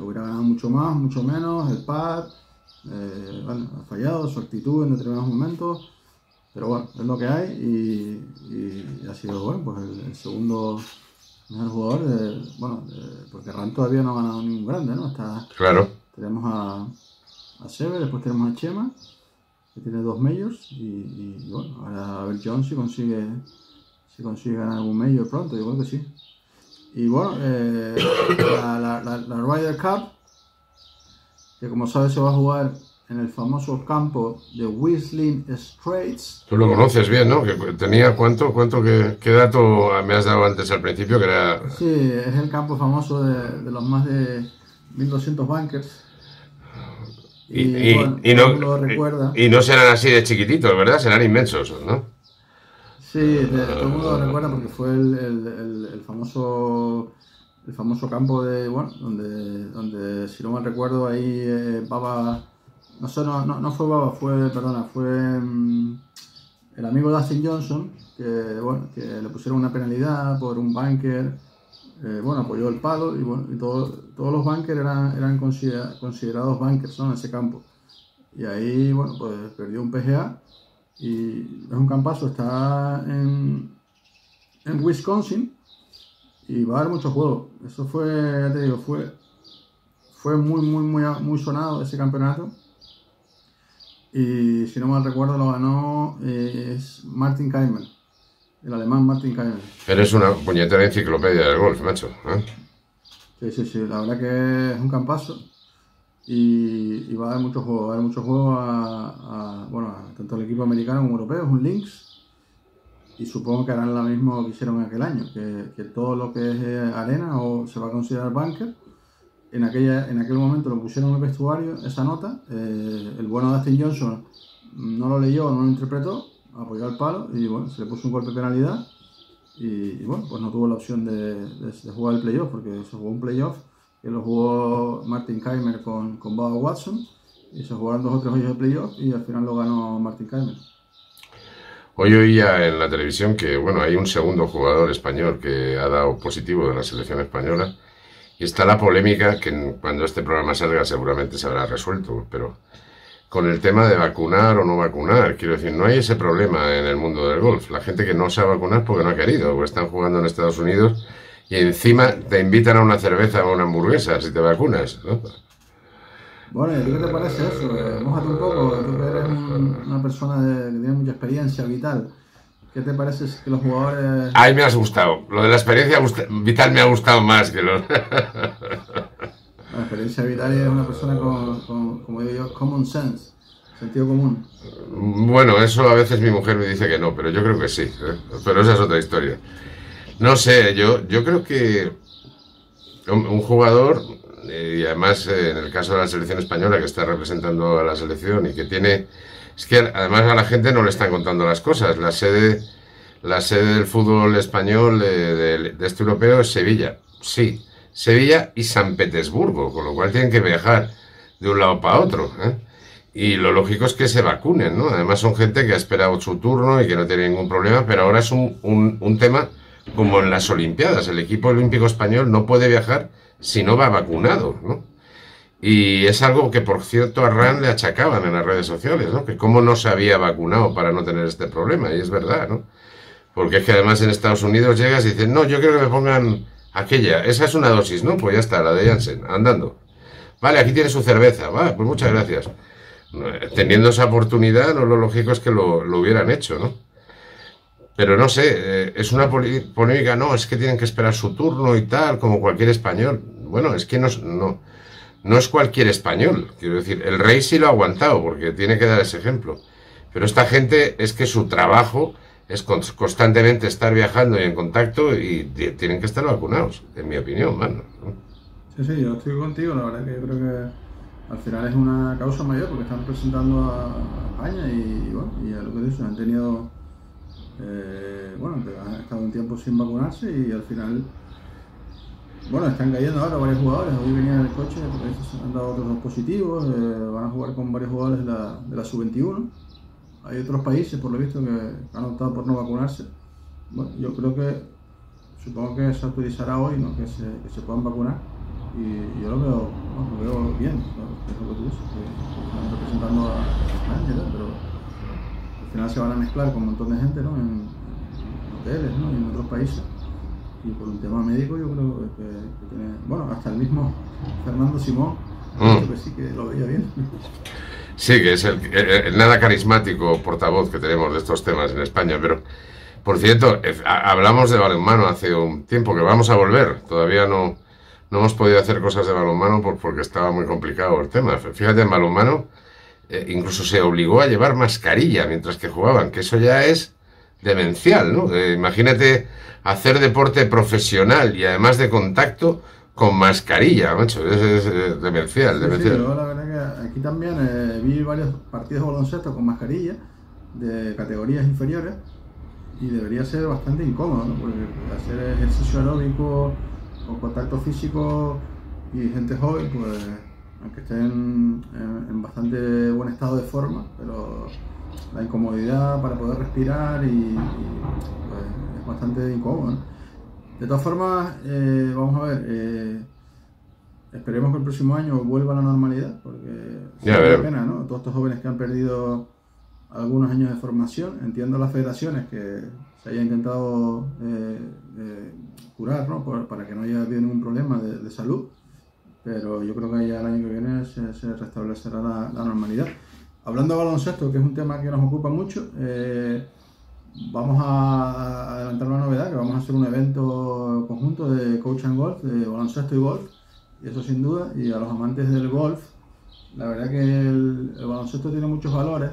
hubiera ganado mucho más, mucho menos, el pad, bueno, ha fallado su actitud en determinados momentos, pero bueno, es lo que hay y ha sido bueno, pues el segundo mejor jugador, porque Ran todavía no ha ganado ningún grande, ¿no? Claro. Tenemos a Seve, después tenemos a Chema, que tiene 2 majors y bueno, ahora a ver John si consigue ganar algún major pronto, yo creo que sí. Y bueno, la Ryder Cup, que como sabes se va a jugar en el famoso campo de Whistling Straits. Tú lo conoces bien, ¿no? Que tenía ¿Qué dato me has dado antes al principio? Que era... Sí, es el campo famoso de los más de 1200 bunkers. Y no serán así de chiquititos, ¿verdad? Serán inmensos, ¿no? Sí, todo el mundo lo recuerda porque fue el famoso campo de, bueno, donde si no mal recuerdo, ahí Baba, no sé, no fue Baba, fue el amigo Dustin Johnson, que le pusieron una penalidad por un bunker, apoyó el palo y todos los bunkers eran considerados bunkers, ¿no? En ese campo. Y ahí, pues perdió un PGA. Y es un campazo, está en Wisconsin y va a haber mucho juego. Eso fue, ya te digo, fue muy sonado ese campeonato. Y si no mal recuerdo, lo ganó Martin Kaymer, el alemán Martin Kaymer. Eres una puñetera enciclopedia del golf, macho, ¿eh? Sí, la verdad que es un campazo. Y va a haber mucho juego, a tanto el equipo americano como europeo, es un links y supongo que harán lo mismo que hicieron aquel año, que todo lo que es arena o se va a considerar bunker. En aquel momento lo pusieron en el vestuario, esa nota, el bueno Dustin Johnson no lo leyó, no lo interpretó, apoyó al palo y bueno, se le puso un golpe de penalidad y no tuvo la opción de jugar el playoff, porque se jugó un playoff que lo jugó Martin Kaymer con Baba Watson, y se jugaron 2 o 3 hoyos de playoff y al final lo ganó Martin Kaymer. Hoy oía en la televisión que hay un segundo jugador español que ha dado positivo de la selección española y está la polémica, que cuando este programa salga seguramente se habrá resuelto, pero con el tema de vacunar o no vacunar, quiero decir, no hay ese problema en el mundo del golf, la gente que no se ha vacunado porque no ha querido, o están jugando en Estados Unidos y encima te invitan a una cerveza o a una hamburguesa si te vacunas, ¿no? Bueno, ¿y qué te parece eso? Mójate un poco, tú que eres una persona que tiene mucha experiencia vital. ¿Qué te parece que los jugadores...? Ay, me has gustado. Lo de la experiencia vital me ha gustado más que los... La experiencia vital es una persona con, como digo yo, common sense, sentido común. Bueno, eso a veces mi mujer me dice que no, pero yo creo que sí, ¿eh? Pero esa es otra historia. No sé, yo creo que un jugador y además en el caso de la selección española, que está representando a la selección y que tiene... Es que además a la gente no le están contando las cosas. La sede del fútbol español de este europeo es Sevilla. Sí, Sevilla y San Petersburgo, con lo cual tienen que viajar de un lado para otro, ¿eh? Y lo lógico es que se vacunen, ¿no? Además son gente que ha esperado su turno y que no tiene ningún problema, pero ahora es un tema como en las Olimpiadas. El equipo olímpico español no puede viajar si no va vacunado, ¿no? Y es algo que, por cierto, a Ran le achacaban en las redes sociales, ¿no? Que cómo no se había vacunado para no tener este problema, y es verdad, ¿no? Porque es que además en Estados Unidos llegas y dices, no, yo quiero que me pongan aquella, esa es una dosis, ¿no? Pues ya está, la de Janssen, andando. Vale, aquí tiene su cerveza, va, pues muchas gracias. Teniendo esa oportunidad, no, lo lógico es que lo hubieran hecho, ¿no? Pero no sé, es una polémica, no, es que tienen que esperar su turno y tal, como cualquier español. Bueno, es que no es cualquier español, quiero decir, el rey sí lo ha aguantado, porque tiene que dar ese ejemplo. Pero esta gente, es que su trabajo es constantemente estar viajando y en contacto, y tienen que estar vacunados, en mi opinión, mano. Sí, sí, yo estoy contigo, la verdad que yo creo que... Al final es una causa mayor porque están presentando a España y bueno, y a lo que dices, han tenido, bueno, han estado un tiempo sin vacunarse y al final, bueno, están cayendo ahora varios jugadores. Hoy venían en el coche, han dado otros dos positivos, van a jugar con varios jugadores de la sub-21. Hay otros países, por lo visto, que han optado por no vacunarse. Bueno, yo creo que, supongo que se autorizará hoy, ¿no? que se puedan vacunar. Y yo lo veo bien, claro, es lo que tú dices, que están representando a Ángela, pero al final se van a mezclar con un montón de gente, ¿no? En hoteles, ¿no? Y en otros países. Y por un tema médico yo creo que tiene... Bueno, hasta el mismo Fernando Simón, que sí que lo veía bien. Sí, que es el nada carismático portavoz que tenemos de estos temas en España, pero... Por cierto, hablamos de balonmano hace un tiempo, que vamos a volver, todavía no... No hemos podido hacer cosas de balonmano porque estaba muy complicado el tema. Fíjate, en balonmano incluso se obligó a llevar mascarilla mientras que jugaban, que eso ya es demencial, ¿no? Imagínate hacer deporte profesional y además de contacto con mascarilla, macho, es demencial. Sí, pero la verdad que aquí también vi varios partidos de baloncesto con mascarilla de categorías inferiores y debería ser bastante incómodo, ¿no? Porque hacer ejercicio aeróbico... con contacto físico y gente joven, pues aunque estén en bastante buen estado de forma, pero la incomodidad para poder respirar y pues, es bastante incómodo, ¿no? De todas formas, vamos a ver, esperemos que el próximo año vuelva a la normalidad, porque es una pena, ¿no? Todos estos jóvenes que han perdido algunos años de formación, entiendo las federaciones que se haya intentado curar, ¿no? Para que no haya habido ningún problema de salud, pero yo creo que ya el año que viene se restablecerá la normalidad. Hablando de baloncesto, que es un tema que nos ocupa mucho, vamos a adelantar una novedad, que vamos a hacer un evento conjunto de Coaching Golf, de baloncesto y golf, y eso sin duda, y a los amantes del golf, la verdad que el baloncesto tiene muchos valores,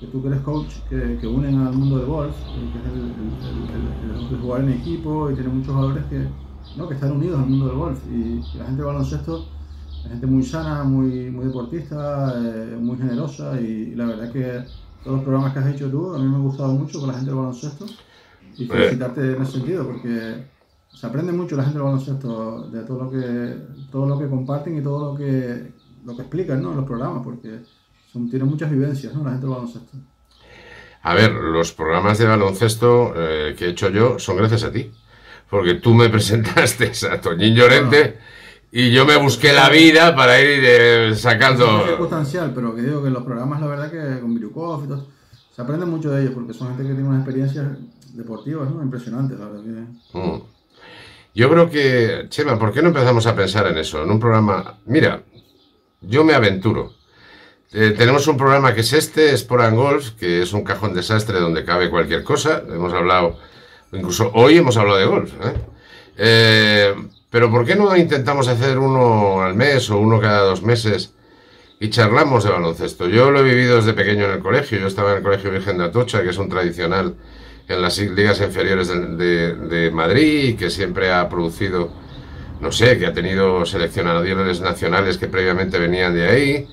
que tú que eres coach, que unen al mundo del golf, que es el jugar en equipo y tiene muchos valores que están unidos al mundo del golf. Y la gente de baloncesto es gente muy sana, muy deportista, muy generosa y la verdad es que todos los programas que has hecho tú a mí me han gustado mucho con la gente del baloncesto y felicitarte en ese sentido porque se aprende mucho la gente del baloncesto de todo lo que comparten y todo lo que explican, ¿no? En los programas porque... Tiene muchas vivencias, ¿no? La gente del baloncesto. A ver, los programas de baloncesto que he hecho yo son gracias a ti. Porque tú me presentaste a Toñín Llorente y yo me busqué la vida para ir sacando... No es circunstancial, pero que digo que los programas, la verdad, que con Virukov y todo, se aprende mucho de ellos porque son gente que tiene unas experiencias deportivas, ¿no? Impresionantes, la verdad. Que... Yo creo que, Chema, ¿por qué no empezamos a pensar en eso? En un programa... Mira, yo me aventuro. Tenemos un programa que es Sport and Golf, que es un cajón desastre donde cabe cualquier cosa. Hemos hablado, incluso hoy hemos hablado de golf, ¿eh? Pero ¿por qué no intentamos hacer uno al mes o uno cada 2 meses y charlamos de baloncesto? Yo lo he vivido desde pequeño en el colegio. Yo estaba en el Colegio Virgen de Atocha, que es un tradicional en las ligas inferiores de Madrid, que siempre ha producido no sé, que ha tenido seleccionadores nacionales que previamente venían de ahí,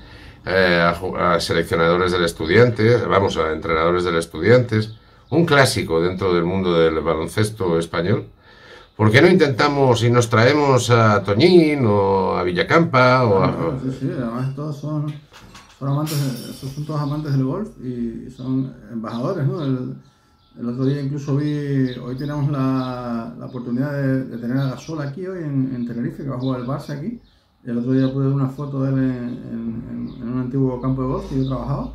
a seleccionadores del Estudiantes, vamos, a entrenadores del Estudiantes, un clásico dentro del mundo del baloncesto español. ¿Por qué no intentamos y nos traemos a Toñín o a Villacampa? O a... Sí, además todos son amantes, son todos amantes del golf y son embajadores, ¿no? El otro día incluso vi, hoy tenemos la oportunidad de tener a Gasol aquí hoy en Tenerife, que va a jugar el Barça aquí. El otro día pude ver una foto de él en un antiguo campo de golf que yo trabajaba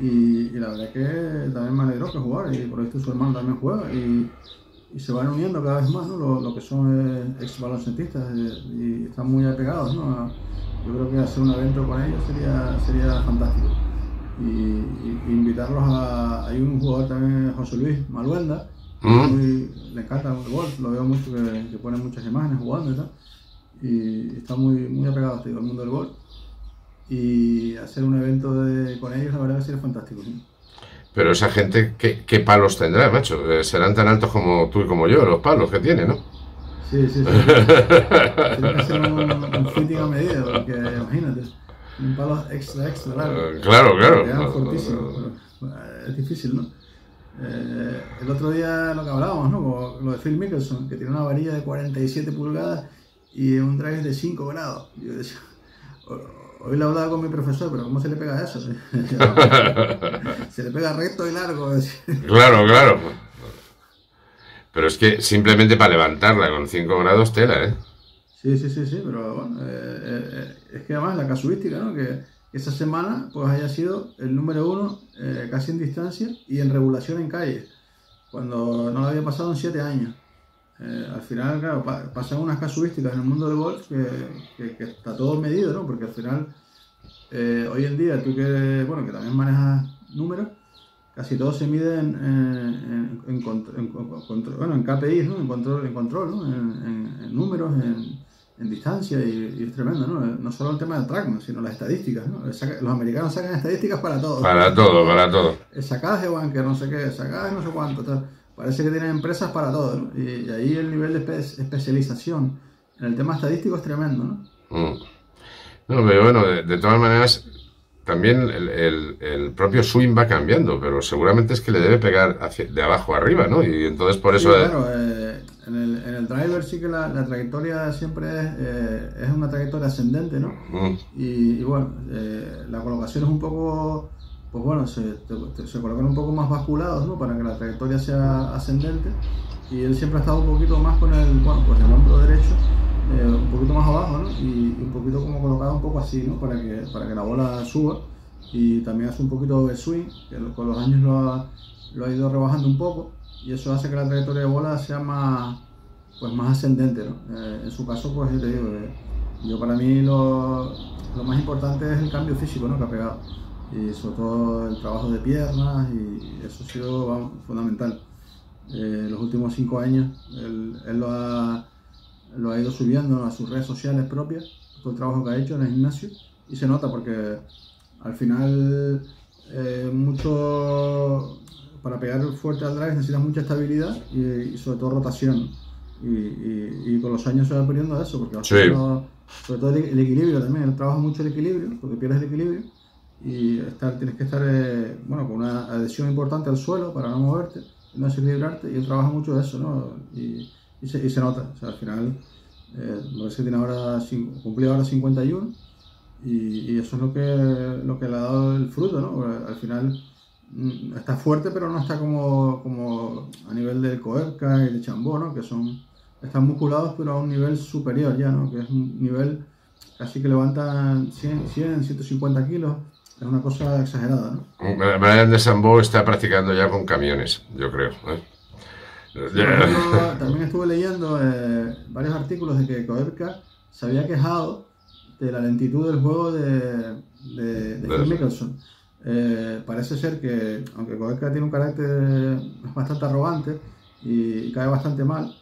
y la verdad es que también me alegró que jugara, y por esto su hermano también juega y se van uniendo cada vez más, ¿no? Lo que son ex baloncetistas y están muy apegados, ¿no? Yo creo que hacer un evento con ellos sería fantástico. Y invitarlos a... Hay un jugador también, José Luis Maluenda, le encanta el golf, lo veo mucho, que pone muchas imágenes jugando y tal, y está muy apegado al mundo del golf, y hacer un evento con ellos la verdad que sería fantástico, ¿sí? Pero esa gente, ¿qué palos tendrá, macho? Serán tan altos como tú y como yo los palos que tiene, ¿no? Sí. Tiene que hacer un fitting a medida, porque imagínate, un palo extra largo. Claro. Quedan fortísimos, pero es difícil, ¿no? El otro día lo que hablábamos, ¿no? Lo de Phil Mickelson, que tiene una varilla de 47 pulgadas y un drive de 5 grados. Yo decía, hoy lo hablaba con mi profesor, pero ¿cómo se le pega eso? Se le pega recto y largo. Claro. Pero es que simplemente para levantarla con 5 grados, tela, ¿eh? Sí, pero bueno, es que además la casuística, ¿no? Que esa semana pues haya sido el número 1 casi en distancia y en regulación en calle, cuando no lo había pasado en 7 años. Al final, claro, pasan unas casuísticas en el mundo del golf que está todo medido, ¿no? Porque al final, hoy en día, tú que también manejas números, casi todo se mide en KPIs, ¿no? En control, ¿no? En números, en distancia, y es tremendo, ¿no? No solo el tema del track, sino las estadísticas, ¿no? Los americanos sacan estadísticas para todo. Para todo. Sacadas de banker, no sé qué, sacadas de no sé cuánto, tal. Parece que tienen empresas para todo, ¿no? Y ahí el nivel de especialización en el tema estadístico es tremendo, ¿no? No, pero bueno, de todas maneras, también el propio swing va cambiando, pero seguramente es que le debe pegar de abajo arriba, ¿no? Y entonces por eso... Sí, claro, en el driver sí que la trayectoria siempre es una trayectoria ascendente, ¿no? Y bueno, la colocación es un poco... Pues bueno, se colocan un poco más basculados, ¿no? Para que la trayectoria sea ascendente, y él siempre ha estado un poquito más con el hombro derecho, un poquito más abajo, ¿no? Y un poquito como colocado un poco así, ¿no? Para que la bola suba, y también hace un poquito de swing, que con los años lo ha ido rebajando un poco, y eso hace que la trayectoria de bola sea más ascendente, ¿no? En su caso, pues yo te digo, yo para mí lo más importante es el cambio físico, ¿no? Que ha pegado. Y sobre todo el trabajo de piernas, y eso ha sido fundamental. Los últimos 5 años él lo ha ido subiendo a sus redes sociales propias, todo el trabajo que ha hecho en el gimnasio, y se nota porque al final para pegar fuerte al drive necesitas mucha estabilidad y sobre todo rotación, y con los años se va perdiendo eso, porque sí. Sobre todo el equilibrio también, él trabaja mucho el equilibrio, porque pierdes el equilibrio. Y tienes que estar con una adhesión importante al suelo para no moverte, no desequilibrarte, y él trabaja mucho de eso, ¿no? Y se nota, o sea, al final lo que tiene ahora, cumplió ahora 51, y eso es lo que le ha dado el fruto, ¿no? Porque al final está fuerte, pero no está como a nivel del Koepka y de Chambó, ¿no? Que están musculados, pero a un nivel superior ya, ¿no? Que es un nivel casi que levantan 100, 150 kilos. Es una cosa exagerada, ¿no? Magallanes de Sambo está practicando ya con camiones, yo creo, ¿eh? También estuve leyendo varios artículos de que Koepka se había quejado de la lentitud del juego de Phil Mickelson. Parece ser que, aunque Koepka tiene un carácter bastante arrogante y cae bastante mal,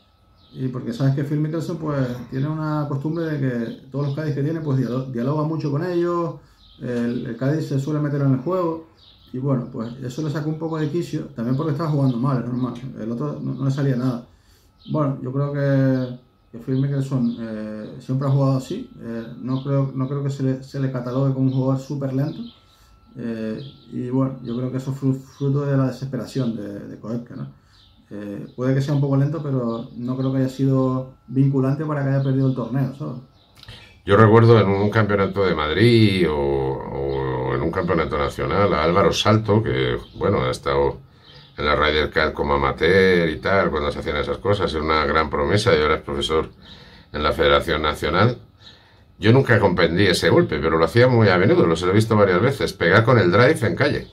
y porque sabes que Phil Mickelson pues tiene una costumbre de que todos los Cádiz que tiene pues dialoga mucho con ellos. El Cádiz se suele meter en el juego, y bueno, pues eso le sacó un poco de quicio, también porque estaba jugando mal, es normal, el otro no le salía nada. Bueno, yo creo que que Phil Mickelson siempre ha jugado así, no creo que se le catalogue como un jugador súper lento, y bueno, yo creo que eso es fruto de la desesperación de Koepka, ¿no? Puede que sea un poco lento, pero no creo que haya sido vinculante para que haya perdido el torneo, ¿sabes? Yo recuerdo en un campeonato de Madrid o en un campeonato nacional a Álvaro Salto, que bueno, ha estado en la Ryder Cup como amateur y tal, cuando se hacían esas cosas, era una gran promesa y ahora es profesor en la Federación Nacional. Yo nunca comprendí ese golpe, pero lo hacía muy a menudo, los he visto varias veces, pegar con el drive en calle.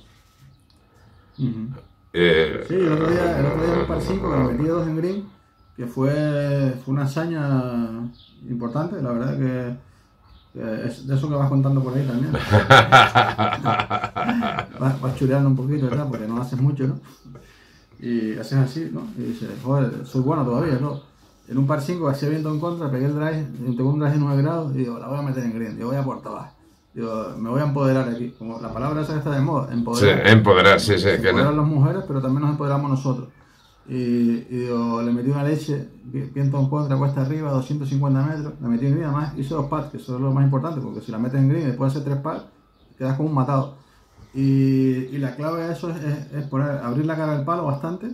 Uh-huh. Sí, el otro día me pareció con el metido 2 en green, que fue una hazaña importante, la verdad que es de eso que vas contando por ahí también. vas chuleando un poquito, ¿verdad? Porque no haces mucho, ¿no? Y haces así, ¿no? Y dices, joder, soy bueno todavía, ¿no? En un par 5 hacía viento en contra, pegué el drive, tengo un drive de 9 grados y digo, la voy a meter en green, digo, voy a por tabaco. Yo me voy a empoderar aquí, como la palabra esa que está de moda, empoderar. Sí, empoderar, sí, sí. Empoderan las mujeres, pero también nos empoderamos nosotros. Y digo, le metí una leche, viento en contra, cuesta arriba, 250 metros, la metí en green, además hice 2 pars, que eso es lo más importante, porque si la metes en green y después haces 3 pars, quedas como un matado. Y la clave de eso es abrir la cara del palo bastante,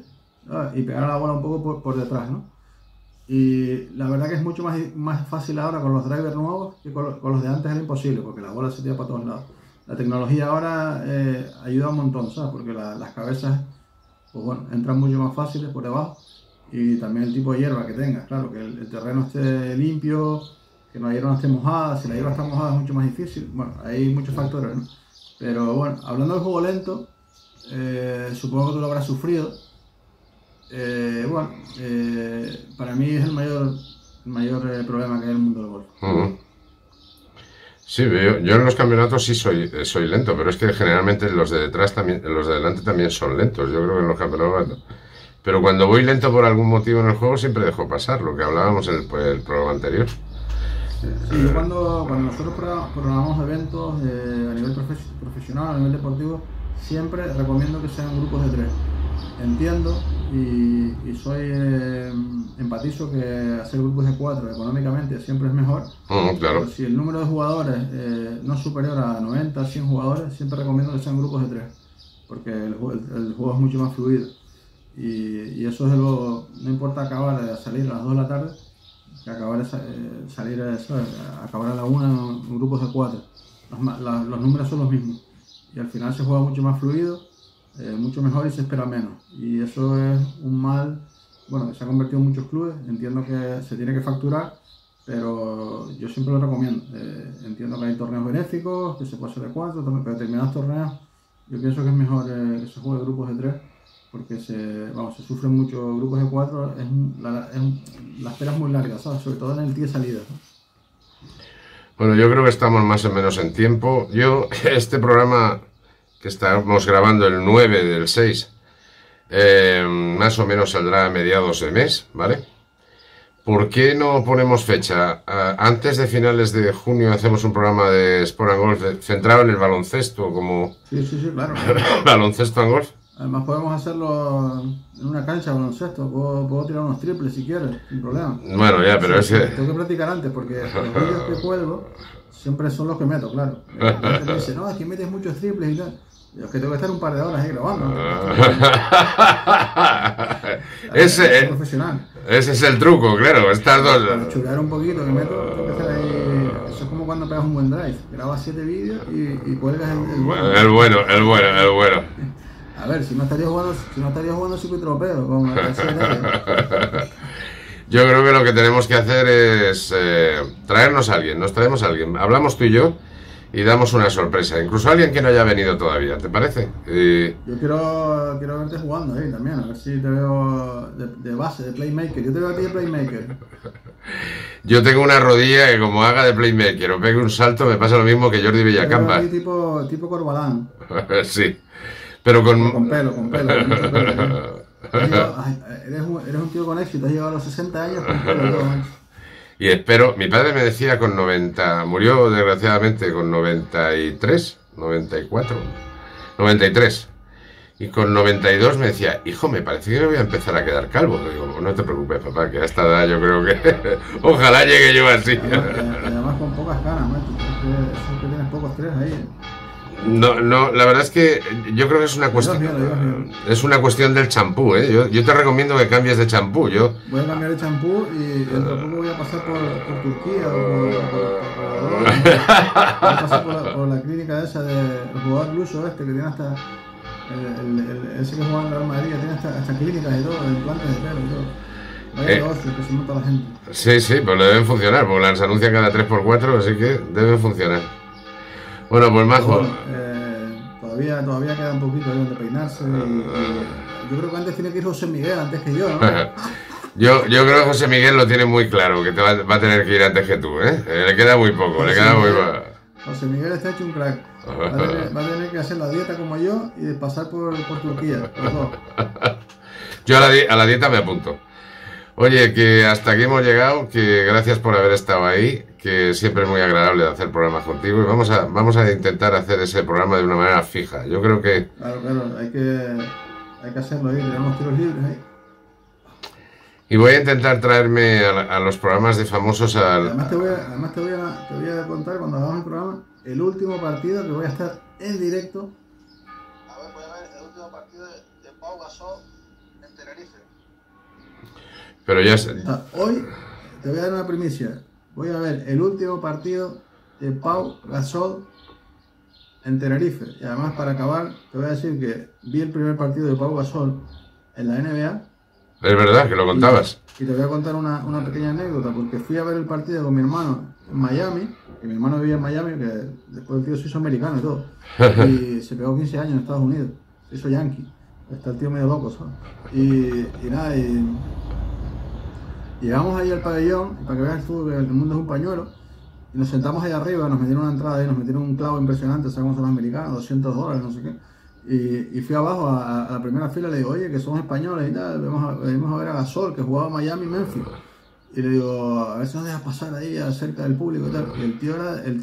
¿sabes? Y pegar a la bola un poco por detrás, ¿no? Y la verdad que es mucho más fácil ahora con los drivers nuevos que con los de antes era imposible, porque la bola se tira para todos lados. La tecnología ahora ayuda un montón, ¿sabes? Porque las cabezas, pues bueno, entran mucho más fáciles por debajo, y también el tipo de hierba que tengas, claro, que el terreno esté limpio, que la hierba no esté mojada. Si la hierba está mojada es mucho más difícil, bueno, hay muchos factores, ¿no? Pero bueno, hablando del juego lento, supongo que tú lo habrás sufrido. Bueno, para mí es el mayor problema que hay en el mundo del golf. Uh-huh. Sí, yo en los campeonatos sí soy lento, pero es que generalmente los de detrás también, los de delante también son lentos. Yo creo que en los campeonatos, pero cuando voy lento por algún motivo en el juego siempre dejo pasar, lo que hablábamos en el programa anterior. Sí, yo cuando nosotros programamos eventos a nivel profesional, a nivel deportivo, siempre recomiendo que sean grupos de 3. Entiendo y soy empatizo que hacer grupos de 4 económicamente siempre es mejor. Claro. Si el número de jugadores no es superior a 90, 100 jugadores, siempre recomiendo que sean grupos de 3, porque el juego es mucho más fluido. Y eso es algo, no importa acabar de salir a las 2 de la tarde, que acabar salir a eso, acabar a la 1 en grupos de 4. Los números son los mismos y al final se juega mucho más fluido. Mucho mejor y se espera menos, y eso es un mal, bueno, que se ha convertido en muchos clubes. Entiendo que se tiene que facturar, pero yo siempre lo recomiendo. Entiendo que hay torneos benéficos, que se puede hacer de 4, pero determinados torneos yo pienso que es mejor que se juegue grupos de 3, porque se sufren mucho grupos de 4, la espera es muy larga, ¿sabes? Sobre todo en el 10 salidas, ¿no? Bueno, yo creo que estamos más o menos en tiempo. Este programa que estamos grabando el 9 del 6, más o menos saldrá a mediados de mes, ¿vale? ¿Por qué no ponemos fecha? Antes de finales de junio hacemos un programa de Sport and Golf centrado en el baloncesto, como... Sí, claro. Baloncesto and golf. Además podemos hacerlo en una cancha de baloncesto, puedo tirar unos triples si quieres, sin problema. Bueno, ya, pero sí, es que... Tengo que practicar antes, porque los vídeos que cuelgo siempre son los que meto, claro. La gente me dice, no, es que metes muchos triples y tal. Yo es que tengo que estar un par de horas ahí grabando. Ese es el truco, claro. Estas dos. Para chulear un poquito, que meto, tengo que estar ahí. Eso es como cuando pegas un buen drive. Grabas 7 vídeos y cuelgas el bueno. El bueno. A ver, si no estaría jugando psicotropeo, con la tercera. Yo creo que lo que tenemos que hacer es nos traemos a alguien, hablamos tú y yo y damos una sorpresa, incluso a alguien que no haya venido todavía, ¿te parece? Yo quiero verte jugando ahí también, a ver si te veo de base, de playmaker. Yo te veo a ti de playmaker. Yo tengo una rodilla que como haga de playmaker o pegue un salto me pasa lo mismo que Jordi Villacampa. Tipo Corbalán. Sí, pero con pelo. Eres un tío con éxito, has llegado a los 60 años con pelo. Y espero, mi padre me decía con 90, murió desgraciadamente con 93, 94, 93. Y con 92 me decía, hijo, me parece que me voy a empezar a quedar calvo. Le digo, no te preocupes, papá, que a esta edad yo creo que ojalá llegue yo así. Además con pocas ganas, macho, es que tienes pocos tres ahí. No, no, la verdad es que yo creo que es una cuestión, es una cuestión del champú, ¿eh? Yo te recomiendo que cambies de champú. Yo voy a cambiar de champú y dentro de poco voy a pasar por Turquía por la clínica esa del jugador luso este que tiene hasta ese que juega en Real Madrid, tiene hasta clínicas y todo, implantes de pelo y todo. Que se monta la gente. Sí, sí, pues le deben funcionar, porque las anuncian cada 3×4, así que deben funcionar. Bueno, pues Majo. Bueno, todavía queda un poquito ahí donde peinarse. Yo creo que antes tiene que ir José Miguel, antes que yo, ¿no? Yo creo que José Miguel lo tiene muy claro, que te va a tener que ir antes que tú, ¿eh? Le queda muy poco, José le queda Miguel, muy poco. José Miguel está hecho un crack. Va a tener que hacer la dieta como yo y pasar por Turquía. Yo a la dieta me apunto. Oye, que hasta aquí hemos llegado, que gracias por haber estado ahí, que siempre es muy agradable hacer programas contigo y vamos a intentar hacer ese programa de una manera fija. Yo creo que... Claro, hay que hacerlo ahí, tenemos tiros libres ahí. Y voy a intentar traerme a los programas de famosos al... Además te voy a contar cuando hagamos el programa, el último partido que voy a estar en directo. A ver, voy a ver el último partido de Pau Gasol en Tenerife. Pero ya sé. Hoy te voy a dar una primicia. Voy a ver el último partido de Pau Gasol en Tenerife. Y además, para acabar, te voy a decir que vi el primer partido de Pau Gasol en la NBA. Es verdad, que lo contabas. Y te voy a contar una pequeña anécdota, porque fui a ver el partido con mi hermano en Miami, que mi hermano vivía en Miami, que después el tío se hizo americano y todo. Y se pegó 15 años en Estados Unidos. Se hizo yankee. Está el tío medio loco, ¿sabes? Y nada, llegamos ahí al pabellón, para que veas tú que el mundo es un pañuelo, y nos sentamos ahí arriba, nos metieron una entrada y nos metieron un clavo impresionante, ¿sabes cómo son los americanos? $200, no sé qué. Y fui abajo a la primera fila, le digo, oye, que somos españoles y tal, venimos a ver a Gasol, que jugaba Miami y Memphis. Y le digo, a ver si nos dejas pasar ahí cerca del público y tal. Y el tío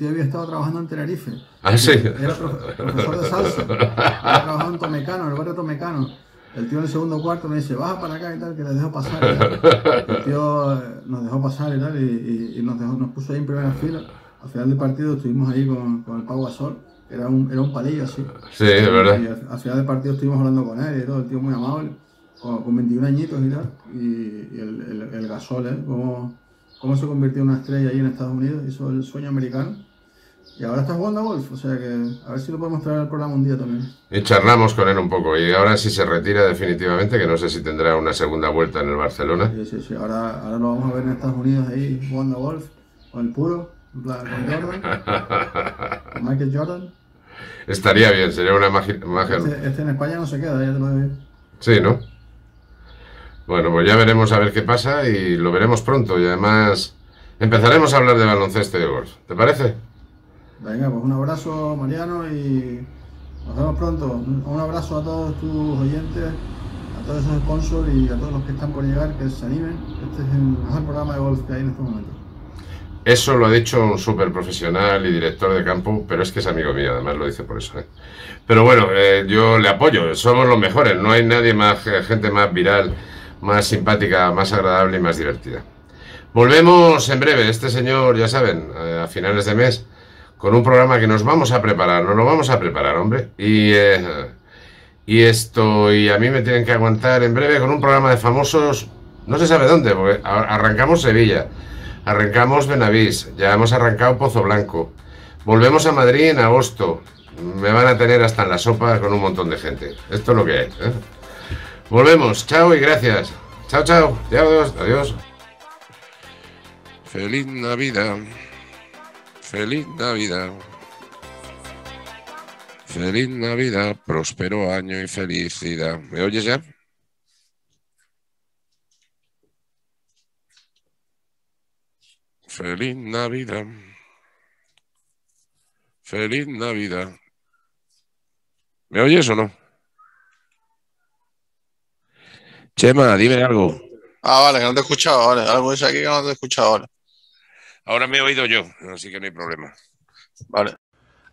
había estado trabajando en Tenerife. Ah, sí. Era profesor de salsa. Había trabajado en Tomecano, en el barrio Tomecano. El tío en el segundo cuarto me dice, baja para acá y tal, que les dejo pasar y tal. El tío nos dejó pasar y tal, y nos puso ahí en primera fila. Al final del partido estuvimos ahí con el Pau Gasol, era un palillo así. Sí, es verdad. Y al final del partido estuvimos hablando con él y todo, el tío muy amable, con 21 añitos y tal. Y el Gasol, cómo se convirtió en una estrella ahí en Estados Unidos, hizo el sueño americano. Y ahora está jugando a golf, o sea que a ver si lo podemos traer al programa un día también. Y charlamos con él un poco, y ahora sí se retira definitivamente, que no sé si tendrá una segunda vuelta en el Barcelona. Sí, ahora lo vamos a ver en Estados Unidos ahí jugando a golf, con el puro, en plan, con Jordan, con Michael Jordan. Estaría bien, sería una magia. Este en España no se queda, ya te lo digo. Sí, ¿no? Bueno, pues ya veremos a ver qué pasa y lo veremos pronto, y además empezaremos a hablar de baloncesto y de golf, ¿te parece? Venga, pues un abrazo, Mariano, y nos vemos pronto. Un abrazo a todos tus oyentes, a todos esos sponsors y a todos los que están por llegar, que se animen. Este es el mejor programa de golf que hay en este momento. Eso lo ha dicho un súper profesional y director de campo, pero es que es amigo mío, además lo dice por eso, ¿eh? Pero bueno, yo le apoyo, somos los mejores, no hay nadie más, gente más viral, más simpática, más agradable y más divertida. Volvemos en breve, este señor, ya saben, a finales de mes, con un programa que nos lo vamos a preparar, hombre, y a mí me tienen que aguantar en breve con un programa de famosos, no se sabe dónde, porque arrancamos Sevilla, arrancamos Benavís, ya hemos arrancado Pozoblanco, volvemos a Madrid en agosto, me van a tener hasta en la sopa con un montón de gente, esto es lo que hay, ¿eh? Volvemos, chao y gracias, chao, adiós. Feliz Navidad. Feliz Navidad, feliz Navidad, próspero año y felicidad. ¿Me oyes ya? Feliz Navidad, feliz Navidad. ¿Me oyes o no? Chema, dime algo. Ah, vale, que no te he escuchado ahora. Algo es aquí que no te he escuchado ahora. Ahora me he oído yo, así que no hay problema. Vale.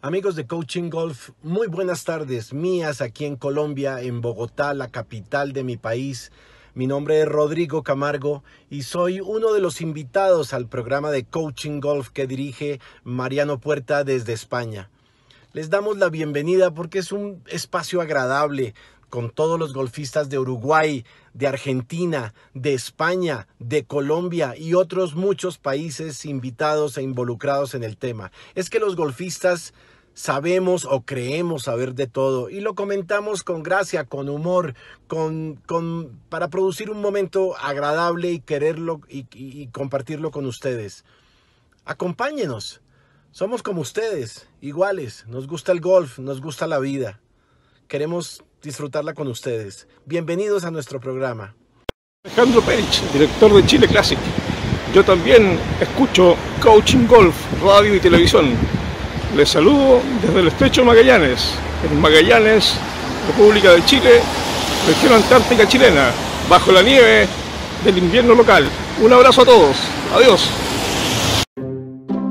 Amigos de Coaching Golf, muy buenas tardes mías aquí en Colombia, en Bogotá, la capital de mi país. Mi nombre es Rodrigo Camargo y soy uno de los invitados al programa de Coaching Golf que dirige Mariano Puerta desde España. Les damos la bienvenida porque es un espacio agradable con todos los golfistas de Uruguay, de Argentina, de España, de Colombia y otros muchos países invitados e involucrados en el tema. Es que los golfistas sabemos o creemos saber de todo y lo comentamos con gracia, con humor, para producir un momento agradable y quererlo y compartirlo con ustedes. Acompáñenos. Somos como ustedes, iguales. Nos gusta el golf, nos gusta la vida. Queremos disfrutarla con ustedes. Bienvenidos a nuestro programa. Alejandro Perich, director de Chile Classic. Yo también escucho Coaching Golf, radio y televisión. Les saludo desde el estrecho Magallanes, en Magallanes, República de Chile, región antártica chilena, bajo la nieve del invierno local. Un abrazo a todos. Adiós.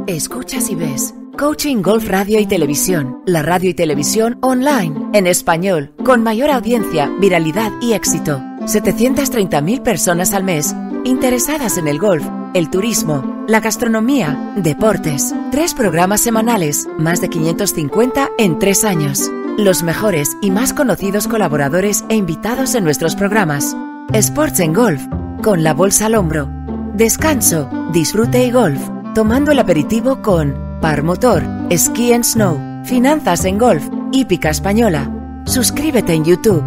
Escuchas y ves Coaching Golf Radio y Televisión, la radio y televisión online, en español, con mayor audiencia, viralidad y éxito. 730.000 personas al mes interesadas en el golf, el turismo, la gastronomía, deportes. 3 programas semanales, más de 550 en 3 años. Los mejores y más conocidos colaboradores e invitados en nuestros programas. Sports and Golf, con la bolsa al hombro. Descanso, disfrute y golf, tomando el aperitivo con Par Motor, Ski and Snow, Finanzas en Golf, Hípica Española. Suscríbete en YouTube,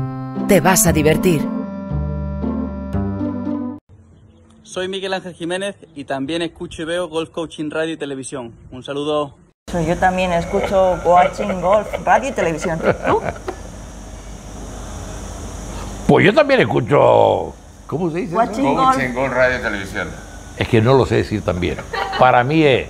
te vas a divertir. Soy Miguel Ángel Jiménez y también escucho y veo Golf Coaching Radio y Televisión. Un saludo. Yo también escucho Coaching Golf Radio y Televisión. ¿Tú? Pues yo también escucho... ¿Cómo se dice? Coaching Golf Radio y Televisión. Es que no lo sé decir tan bien. Para mí es